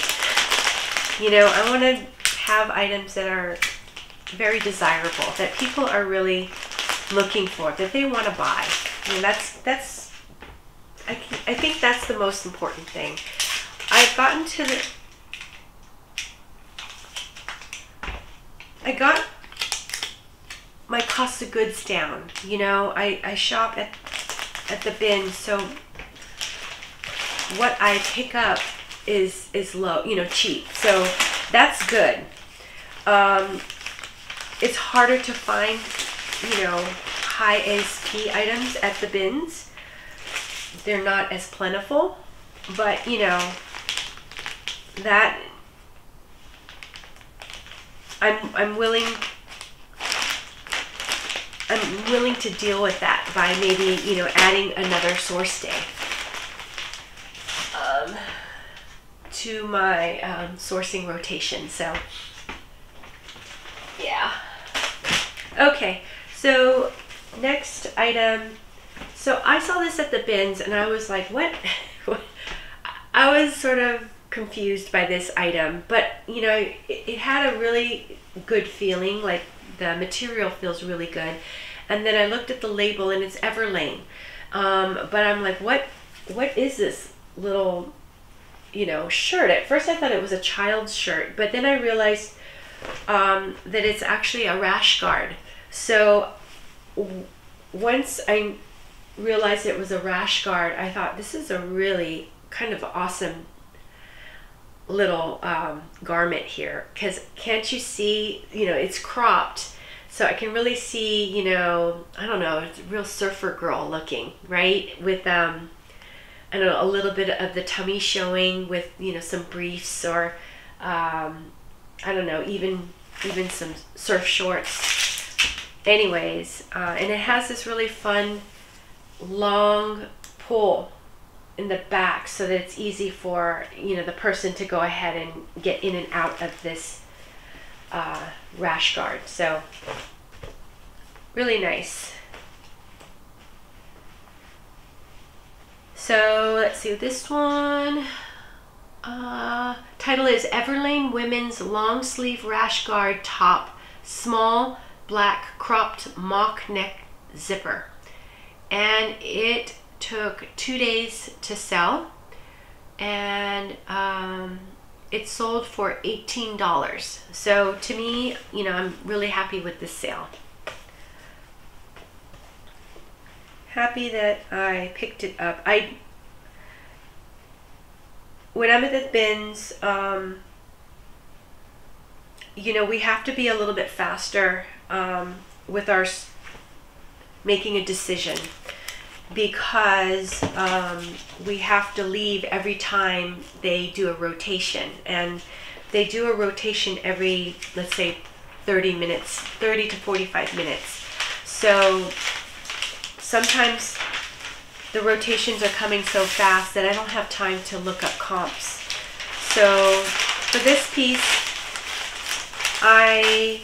You know, I want to have items that are very desirable, that people are really looking for, that they want to buy. I mean, that's, that's, I, I think that's the most important thing. I've gotten to the, I got my cost of goods down, you know, I, I shop at, at the bin, so what I pick up is, is low, you know, cheap, so that's good. Um, it's harder to find, you know, high A S P items at the bins. They're not as plentiful, but, you know, that I'm, I'm willing, I'm willing to deal with that by maybe, you know, adding another source day um, to my um, sourcing rotation. So, yeah. Okay, so next item. So I saw this at the bins and I was like, what? I was sort of confused by this item, but you know, it, it had a really good feeling, like the material feels really good. And then I looked at the label and it's Everlane. Um, but I'm like, what, what is this little, you know, shirt? At first I thought it was a child's shirt, but then I realized um, that it's actually a rash guard. So w once I realized it was a rash guard, I thought this is a really kind of awesome little um, garment here, because can't you see, you know, it's cropped, so I can really see, you know, I don't know, it's real surfer girl looking, right? With um, I don't know, a little bit of the tummy showing with, you know, some briefs or um, I don't know, even even some surf shorts. Anyways, uh, and it has this really fun long pull in the back so that it's easy for, you know, the person to go ahead and get in and out of this uh, rash guard. So really nice. So let's see this one. Uh, title is Everlane Women's Long Sleeve Rash Guard Top, Small Black Cropped Mock Neck Zipper. And it took two days to sell, and um, it sold for eighteen dollars. So to me, you know, I'm really happy with this sale. Happy that I picked it up. I when I'm at the bins, um, you know, we have to be a little bit faster um, with our making a decision, because um, we have to leave every time they do a rotation, and they do a rotation every, let's say, thirty minutes, thirty to forty-five minutes. So sometimes the rotations are coming so fast that I don't have time to look up comps. So for this piece, I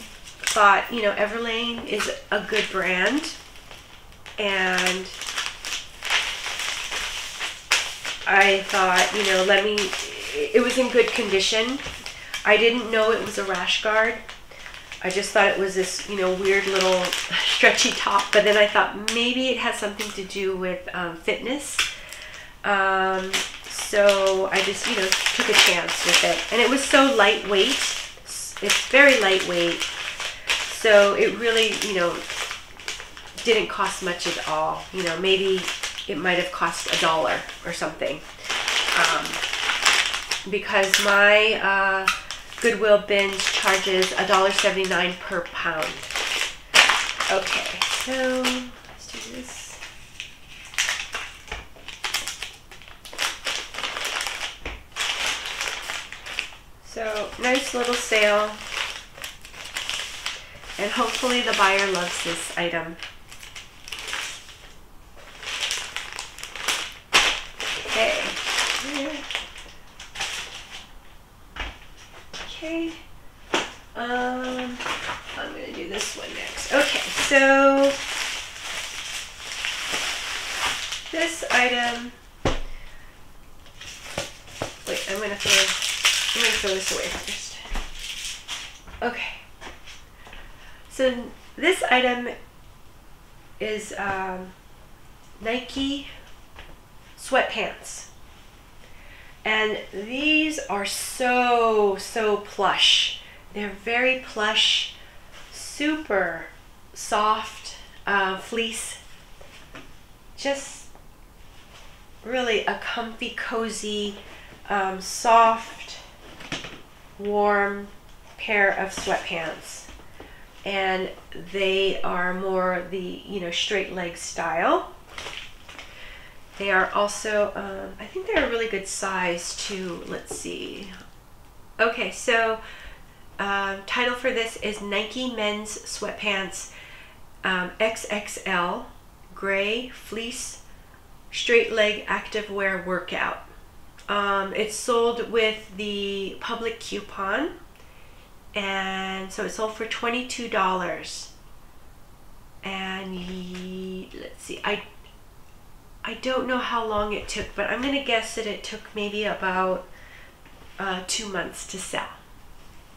thought, you know, Everlane is a good brand, and I thought, you know, let me, it was in good condition. I didn't know it was a rash guard. I just thought it was this, you know, weird little stretchy top, but then I thought maybe it has something to do with um, fitness. Um, so I just, you know, took a chance with it. And it was so lightweight. It's very lightweight. So it really, you know, didn't cost much at all. You know, maybe it might have cost a dollar or something, um, because my uh, Goodwill bins charges a dollar seventy-nine per pound. Okay, so let's do this. So nice little sale, and hopefully the buyer loves this item. Okay. Okay. Um, I'm gonna do this one next. Okay, so this item. Wait, I'm gonna throw. I'm gonna throw this away first. Okay, so this item is um, Nike sweatpants, and these are so so plush. They're very plush, super soft uh, fleece, just really a comfy, cozy, um, soft, warm pair of sweatpants. And they are more the, you know, straight leg style. They are also, um, I think they're a really good size too. Let's see. Okay, so um, title for this is Nike Men's Sweatpants um, X X L Gray Fleece Straight Leg Activewear Workout. Um, it's sold with the public coupon, and so it sold for twenty-two dollars. And he, let's see, I I don't know how long it took, but I'm gonna guess that it took maybe about uh, two months to sell.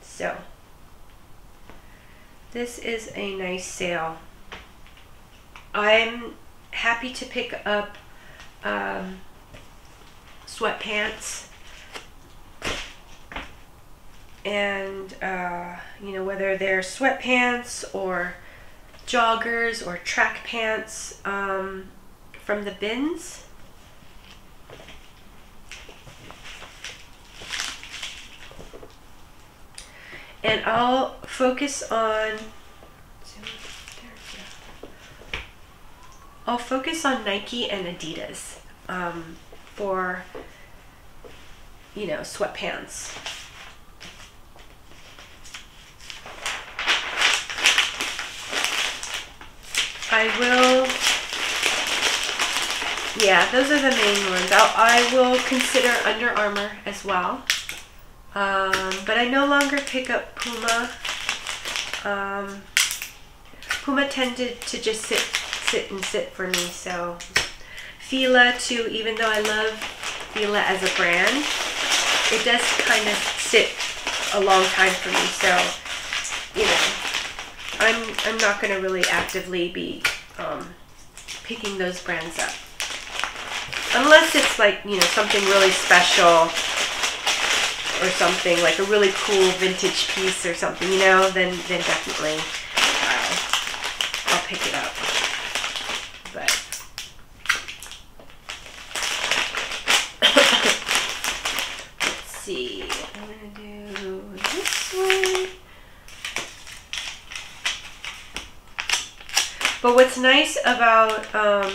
So this is a nice sale. I'm happy to pick up um, sweatpants, and uh, you know, whether they're sweatpants or joggers or track pants um, from the bins. And I'll focus on I'll focus on Nike and Adidas um, for, you know, sweatpants. I will, yeah, those are the main ones. I'll, I will consider Under Armour as well. Um, but I no longer pick up Puma. Um, Puma tended to just sit sit and sit for me, so Fila too, even though I love Fila as a brand, it does kind of sit a long time for me, so, you know, I'm, I'm not going to really actively be um, picking those brands up, unless it's like, you know, something really special, or something like a really cool vintage piece or something, you know, then, then definitely uh, I'll pick it up. But let's see, I'm gonna do this one. But what's nice about um,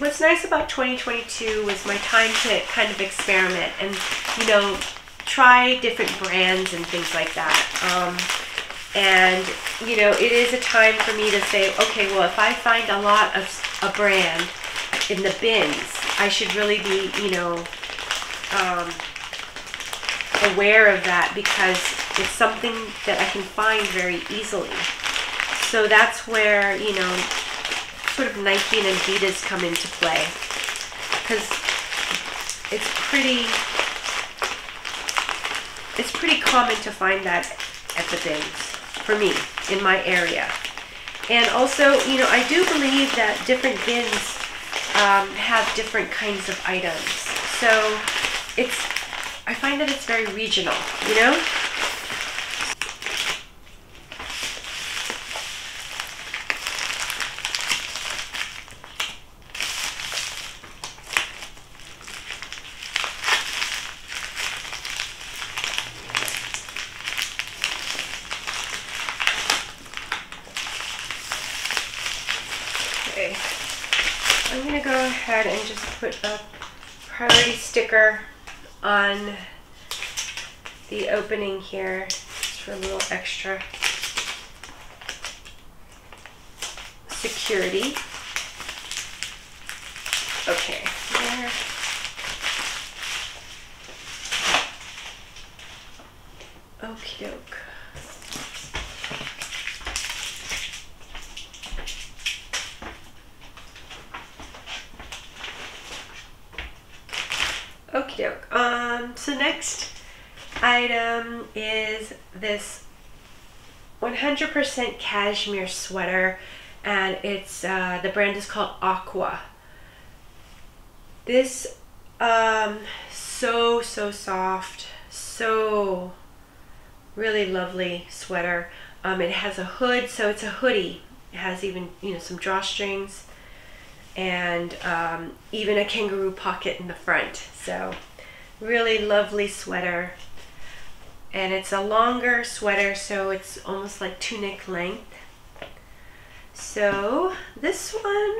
what's nice about twenty twenty-two was my time to kind of experiment and, you know, try different brands and things like that. Um, And, you know, it is a time for me to say, okay, well, if I find a lot of a brand in the bins, I should really be, you know, um, aware of that, because it's something that I can find very easily. So that's where, you know, sort of Nike and Adidas come into play, because it's pretty, it's pretty common to find that at the bins. For me, in my area. And also, you know, I do believe that different bins um, have different kinds of items. So it's, I find that it's very regional, you know? And just put a priority sticker on the opening here, just for a little extra security. Okay, there. Okie doke. Um, so next item is this one hundred percent cashmere sweater, and it's uh, the brand is called Aqua. This um so so soft, so really lovely sweater. Um, it has a hood, so it's a hoodie. It has even, you know, some drawstrings and um, even a kangaroo pocket in the front. So really lovely sweater, and it's a longer sweater, so it's almost like tunic length. So this one,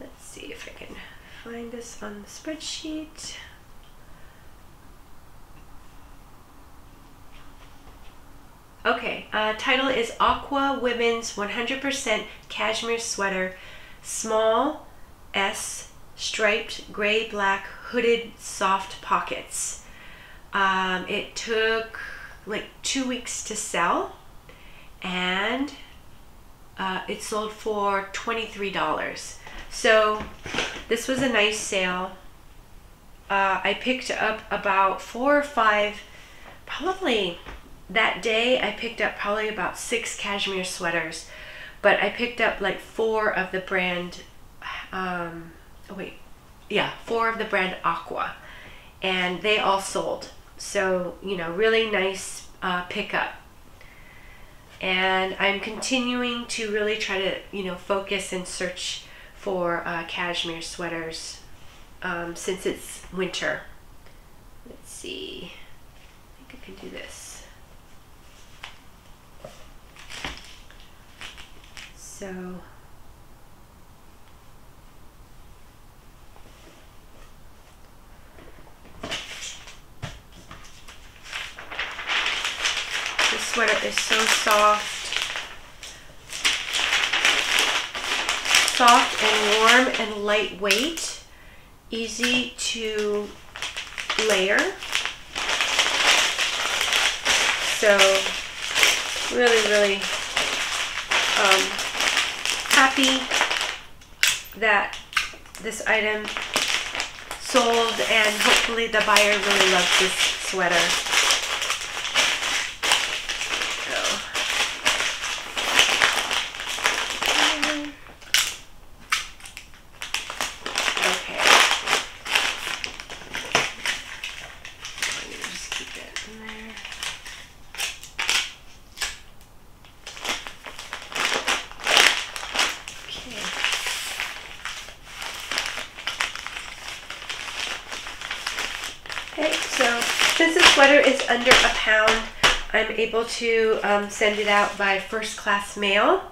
let's see if I can find this on the spreadsheet. Okay, uh, title is Aqua Women's one hundred percent Cashmere Sweater, small S, striped gray black, hooded, soft pockets. Um, it took like two weeks to sell, and uh, it sold for twenty-three dollars. So this was a nice sale. Uh, I picked up about four or five, probably that day I picked up probably about six cashmere sweaters, but I picked up like four of the brand, um, oh wait, yeah, four of the brand Aqua, and they all sold. So, you know, really nice uh, pickup. And I'm continuing to really try to, you know, focus and search for uh, cashmere sweaters um, since it's winter. Let's see, I think I can do this. So, this sweater is so soft, soft and warm and lightweight, easy to layer, so really, really, um, happy that this item sold, and hopefully the buyer really loves this sweater. So. Okay. Let me just keep that in there. Sweater is under a pound. I'm able to um, send it out by first class mail,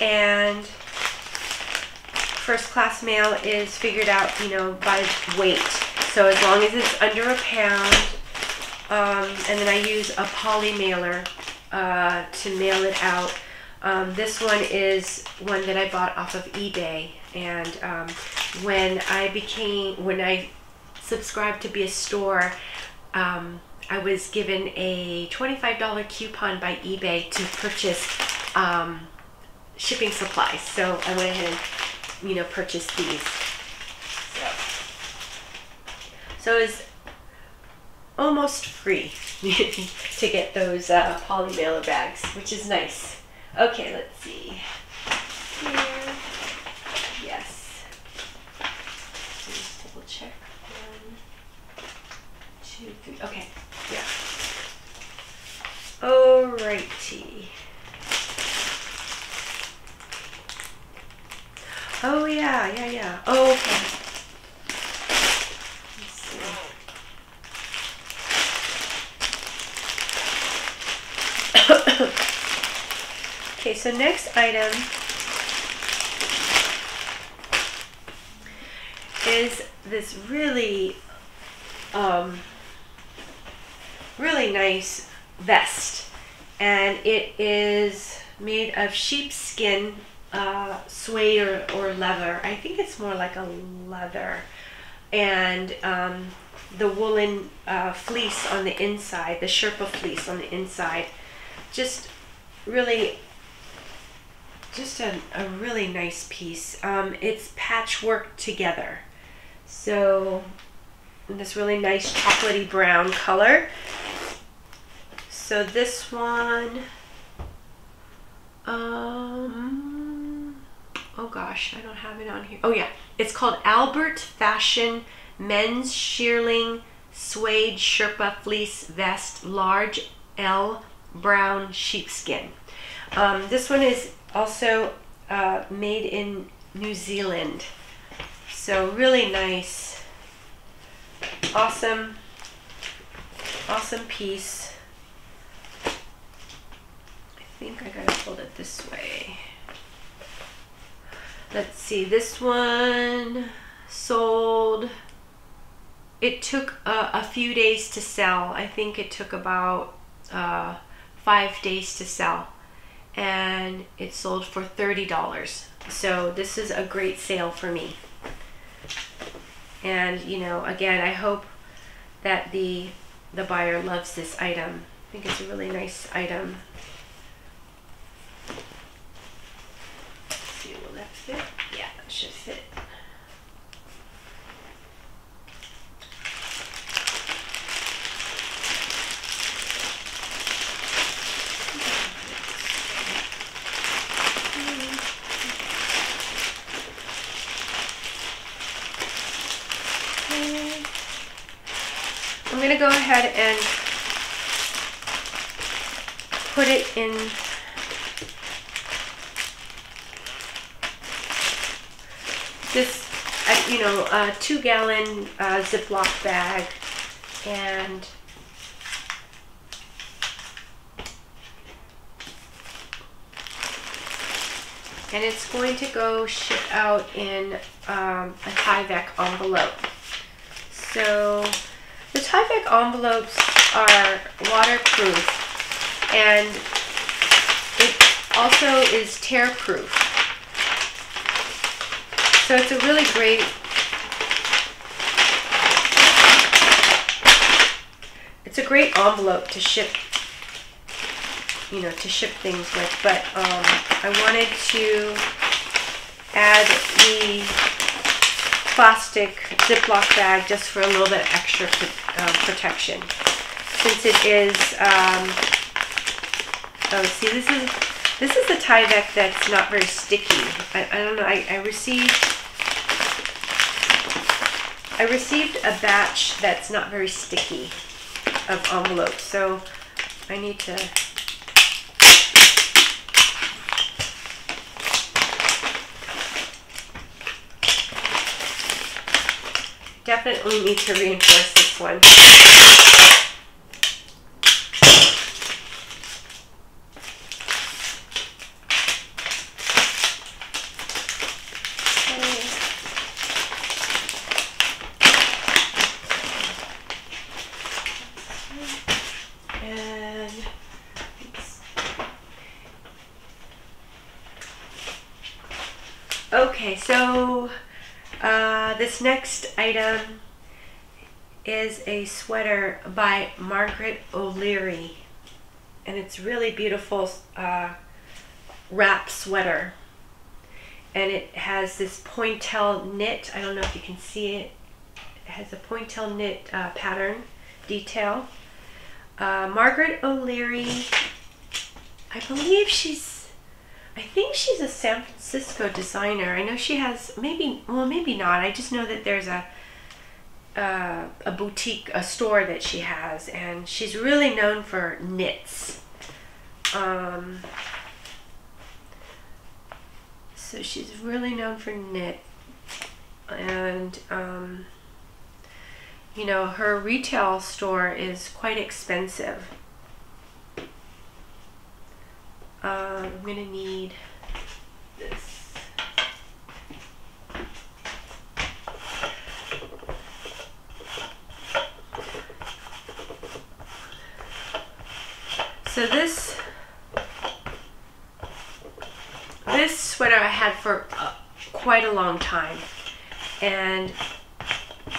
and first class mail is figured out, you know, by weight. So as long as it's under a pound, um, and then I use a poly mailer uh, to mail it out. Um, this one is one that I bought off of eBay, and um, when I became, when I subscribed to be a store, um, I was given a twenty-five dollar coupon by eBay to purchase um, shipping supplies. So I went ahead and, you know, purchased these. So, so it was almost free to get those uh, poly mailer bags, which is nice. Okay, let's see. Here. Yes. Just double check. Two, three, okay, yeah. Alrighty. Oh, yeah, yeah, yeah. Oh, okay. Let's see. Okay, so next item is this really, um, really nice vest, and it is made of sheepskin uh, suede or, or leather. I think it's more like a leather, and um, the woolen uh, fleece on the inside, the Sherpa fleece on the inside. Just really, just a, a really nice piece. Um, it's patchworked together, so in this really nice chocolatey brown color. So this one, um, oh gosh, I don't have it on here. Oh yeah, it's called Albert Fashion Men's Shearling Suede Sherpa Fleece Vest Large L Brown Sheepskin. Um, this one is also uh, made in New Zealand. So really nice, awesome, awesome piece. I think I gotta fold it this way. Let's see, this one sold, it took a, a few days to sell. I think it took about uh, five days to sell. And it sold for thirty dollars. So this is a great sale for me. And you know, again, I hope that the the buyer loves this item. I think it's a really nice item. Let's see, will that fit? Yeah, that should fit. I'm going to go ahead and put it in this, you know, uh, two gallon uh, Ziploc bag, and and it's going to go ship out in um, a Tyvek envelope. So the Tyvek envelopes are waterproof, and it also is tear-proof. So it's a really great, it's a great envelope to ship, you know, to ship things with. But um, I wanted to add the plastic Ziploc bag just for a little bit extra uh, protection, since it is. Um, oh, see, this is this is the Tyvek that's not very sticky. I, I don't know. I, I received I received a batch that's not very sticky of envelopes, so I need to. Definitely need to reinforce this one. This next item is a sweater by Margaret O'Leary, and it's really beautiful uh, wrap sweater, and it has this pointelle knit. I don't know if you can see it. It has a pointelle knit uh, pattern detail. Uh, Margaret O'Leary, I believe she's I think she's a San Francisco designer. I know she has, maybe, well, maybe not. I just know that there's a uh, a boutique, a store that she has, and she's really known for knits. Um, so she's really known for knit, and um, you know, her retail store is quite expensive. Uh, I'm going to need this. So this, this sweater I had for uh, quite a long time, and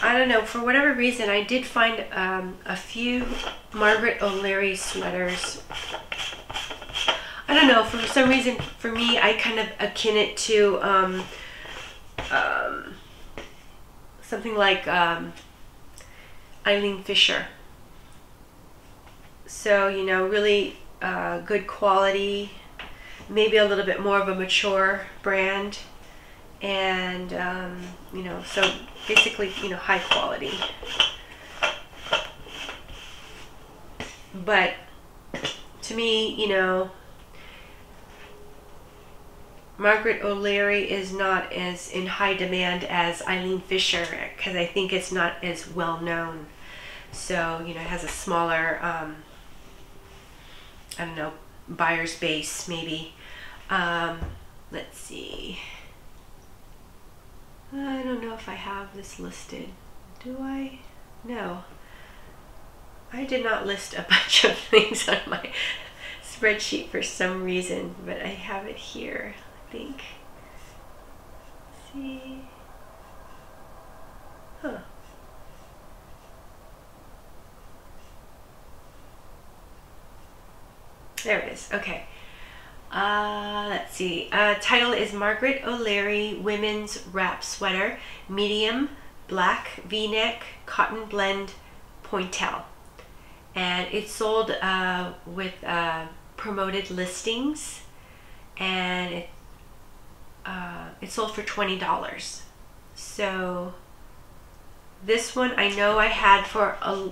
I don't know, for whatever reason, I did find um, a few Margaret O'Leary sweaters. I don't know, for some reason, for me, I kind of akin it to um, um, something like um, Eileen Fisher. So, you know, really uh, good quality, maybe a little bit more of a mature brand, and um, you know, so basically, you know, high quality. But to me, you know, Margaret O'Leary is not as in high demand as Eileen Fisher, because I think it's not as well known. So, you know, it has a smaller, um, I don't know, buyer's base maybe. Um, let's see. I don't know if I have this listed. Do I? No. I did not list a bunch of things on my spreadsheet for some reason, but I have it here, I think. Let's see. Huh. There it is. Okay. Uh, let's see. Uh, title is Margaret O'Leary Women's Wrap Sweater, medium, black, V-neck, cotton blend, pointel. And it's sold uh, with uh, promoted listings, and it, uh, it sold for twenty dollars. So this one I know I had for a,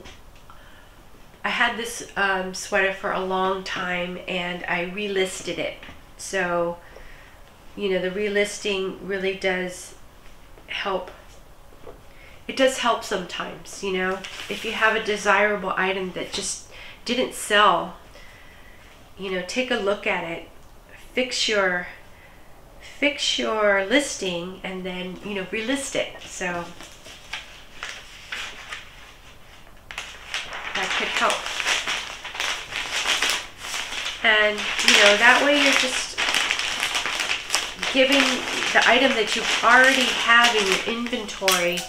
I had this um, sweater for a long time, and I relisted it. So, you know, the relisting really does help. It does help sometimes, you know, if you have a desirable item that just didn't sell, you know, take a look at it, fix your, fix your listing, and then, you know, relist it. So that could help. And, you know, that way you're just giving the item that you already have in your inventory,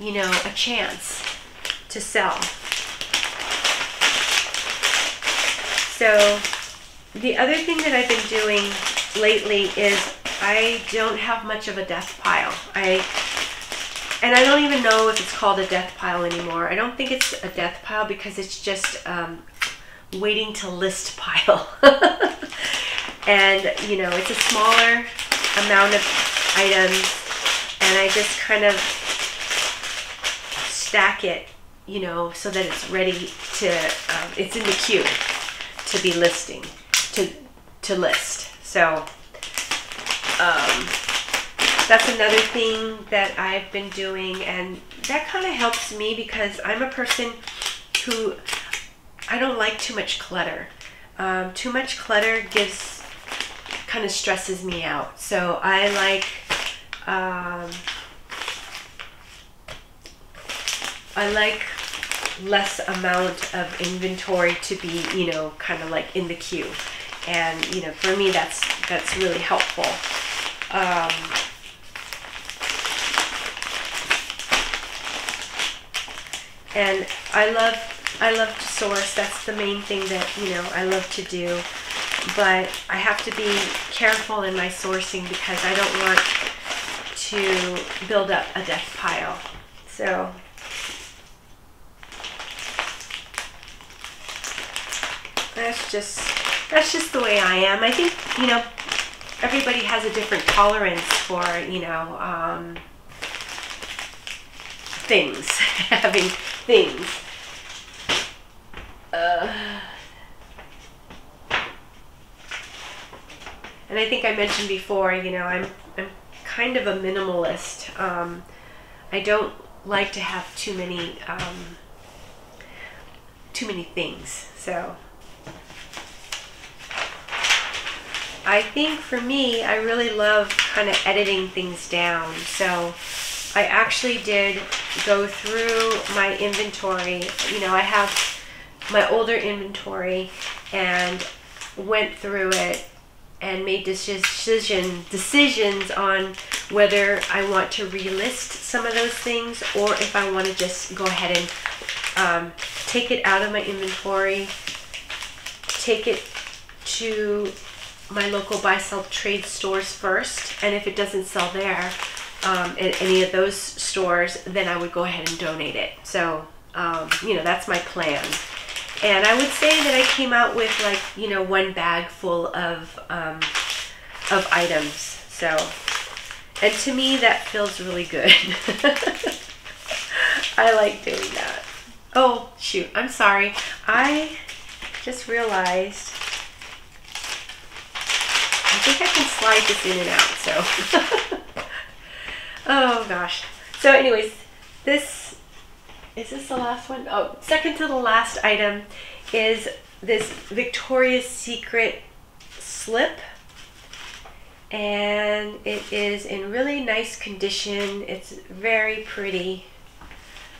you know, a chance to sell. So the other thing that I've been doing lately is I don't have much of a death pile. I and I don't even know if it's called a death pile anymore. I don't think it's a death pile, because it's just um, waiting to list pile. And you know, it's a smaller amount of items, and I just kind of stack it, you know, so that it's ready to, um, it's in the queue to be listing, to, to list. So um, that's another thing that I've been doing, and that kind of helps me, because I'm a person who, I don't like too much clutter. Um, too much clutter gives, kind of stresses me out. So I like, um, I like less amount of inventory to be, you know, kind of like in the queue. And, you know, for me, that's, that's really helpful. Um, and I love, I love to source. That's the main thing that, you know, I love to do. But I have to be careful in my sourcing, because I don't want to build up a death pile. So that's just, that's just the way I am. I think, you know, everybody has a different tolerance for, you know, um, things, having things. Uh, and I think I mentioned before, you know, I'm, I'm kind of a minimalist. Um, I don't like to have too many, um, too many things, so. I think for me, I really love kind of editing things down. So I actually did go through my inventory. You know, I have my older inventory, and went through it and made decision, decisions on whether I want to relist some of those things, or if I want to just go ahead and um, take it out of my inventory, take it to my local buy-sell trade stores first, and if it doesn't sell there um, in any of those stores, then I would go ahead and donate it. So um, you know, that's my plan. And I would say that I came out with, like, you know, one bag full of, um, of items. So, and to me, that feels really good. I like doing that. Oh, shoot. I'm sorry. I just realized I think I can slide this in and out. So, oh, gosh. So, anyways, this... Is this the last one? Oh, second to the last item is this Victoria's Secret slip. And it is in really nice condition. It's very pretty.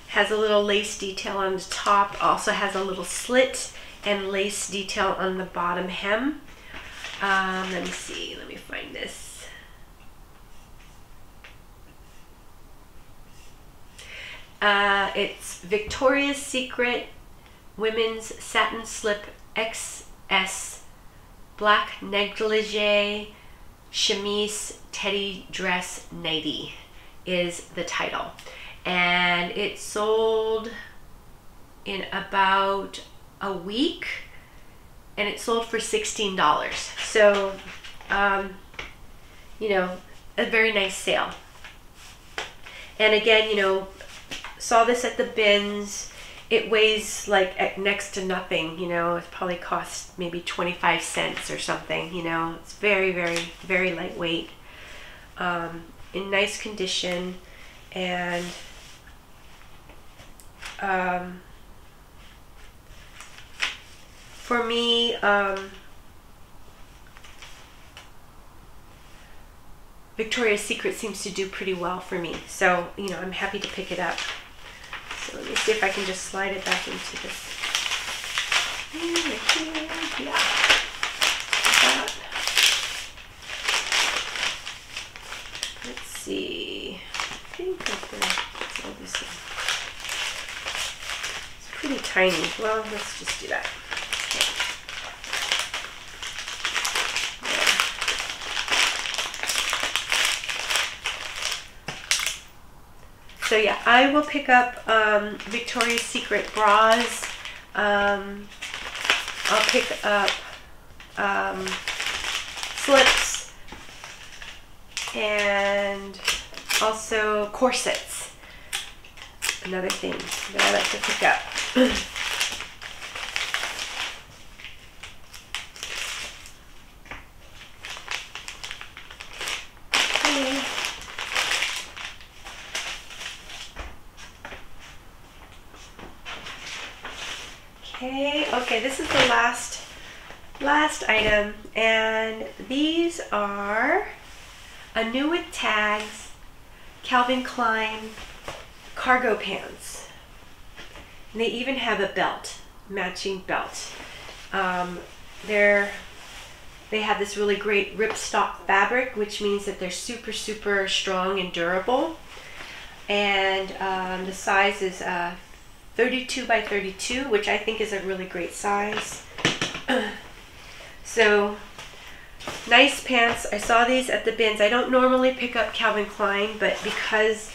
Has a little lace detail on the top. Also has a little slit and lace detail on the bottom hem. Um, let me see. Let me find this. Uh, it's Victoria's Secret Women's Satin Slip X S Black Negligee Chemise Teddy Dress Nighty is the title. And it sold in about a week, and it sold for sixteen dollars. So, um, you know, a very nice sale. And again, you know, saw this at the bins. It weighs like at next to nothing, you know. It probably costs maybe twenty-five cents or something, you know. It's very, very, very lightweight. Um, in nice condition. And um, for me, um, Victoria's Secret seems to do pretty well for me. So, you know, I'm happy to pick it up. So let me see if I can just slide it back into this. Yeah. Like that. Let's see. I think that's all this is. It's pretty tiny. Well, let's just do that. So yeah, I will pick up um, Victoria's Secret bras. Um, I'll pick up um, slips and also corsets. Another thing that I like to pick up. This is the last last item, and these are a new with tags Calvin Klein cargo pants, and they even have a belt, matching belt. Um, they're they have this really great ripstop fabric, which means that they're super super strong and durable. And um, the size is uh, thirty-two by thirty-two, which I think is a really great size. So, nice pants. I saw these at the bins. I don't normally pick up Calvin Klein, but because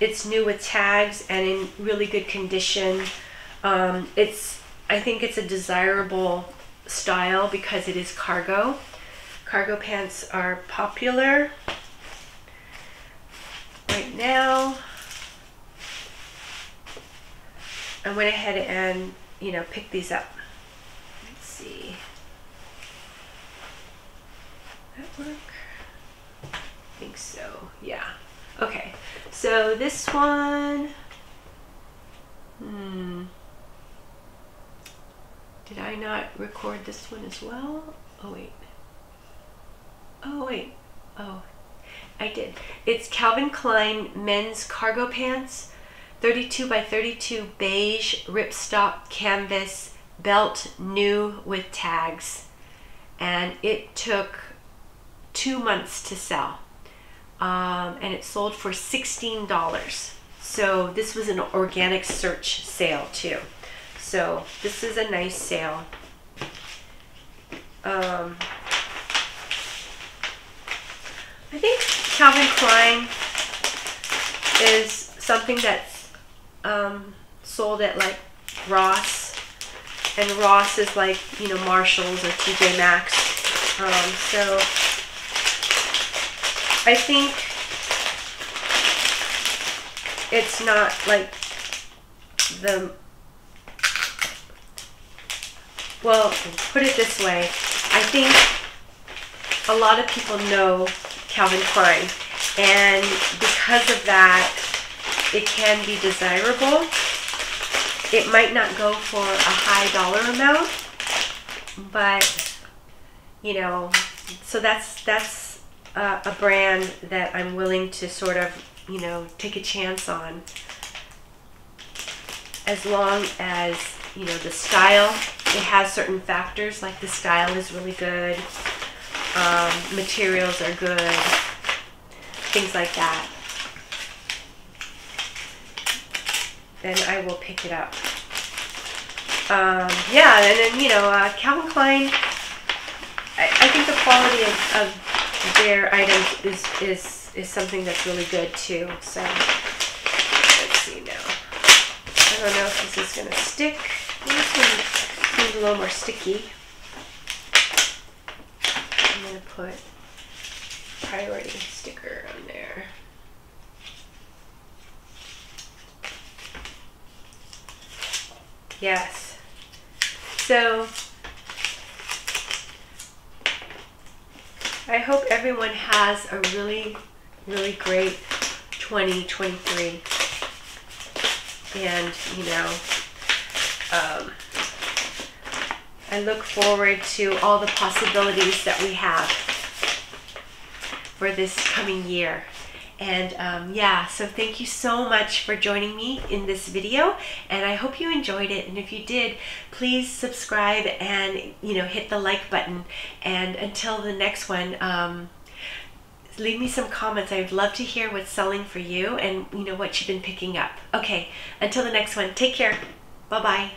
it's new with tags and in really good condition, um, it's, I think it's a desirable style because it is cargo. Cargo pants are popular right now. I went ahead and, you know, picked these up. Let's see. That work? I think so. Yeah. Okay. So this one. Hmm. Did I not record this one as well? Oh wait. Oh wait. Oh, I did. It's Calvin Klein men's cargo pants. thirty-two by thirty-two beige ripstop canvas belt, new with tags, and it took two months to sell, um, and it sold for sixteen dollars. So this was an organic search sale too, so this is a nice sale. um, I think Calvin Klein is something that's Um, sold at like Ross, and Ross is like, you know, Marshalls or T J Maxx. Um, so I think it's not like the, well, put it this way, I think a lot of people know Calvin Klein, and because of that, it can be desirable. It might not go for a high dollar amount, but, you know, so that's, that's uh, a brand that I'm willing to sort of, you know, take a chance on, as long as, you know, the style, it has certain factors, like the style is really good, um, materials are good, things like that. Then I will pick it up. Um, yeah, and then, you know, uh, Calvin Klein, I, I think the quality of, of their items is, is, is something that's really good too. So, let's see now. I don't know if this is going to stick. This one's a little more sticky. I'm going to put priority sticker on there. Yes. So, I hope everyone has a really, really great twenty twenty-three. And, you know, um, I look forward to all the possibilities that we have for this coming year. And um, yeah, so thank you so much for joining me in this video, and I hope you enjoyed it. And if you did, please subscribe and, you know, hit the like button. And until the next one, um, leave me some comments. I'd love to hear what's selling for you and, you know, what you've been picking up. Okay, until the next one, take care. Bye-bye.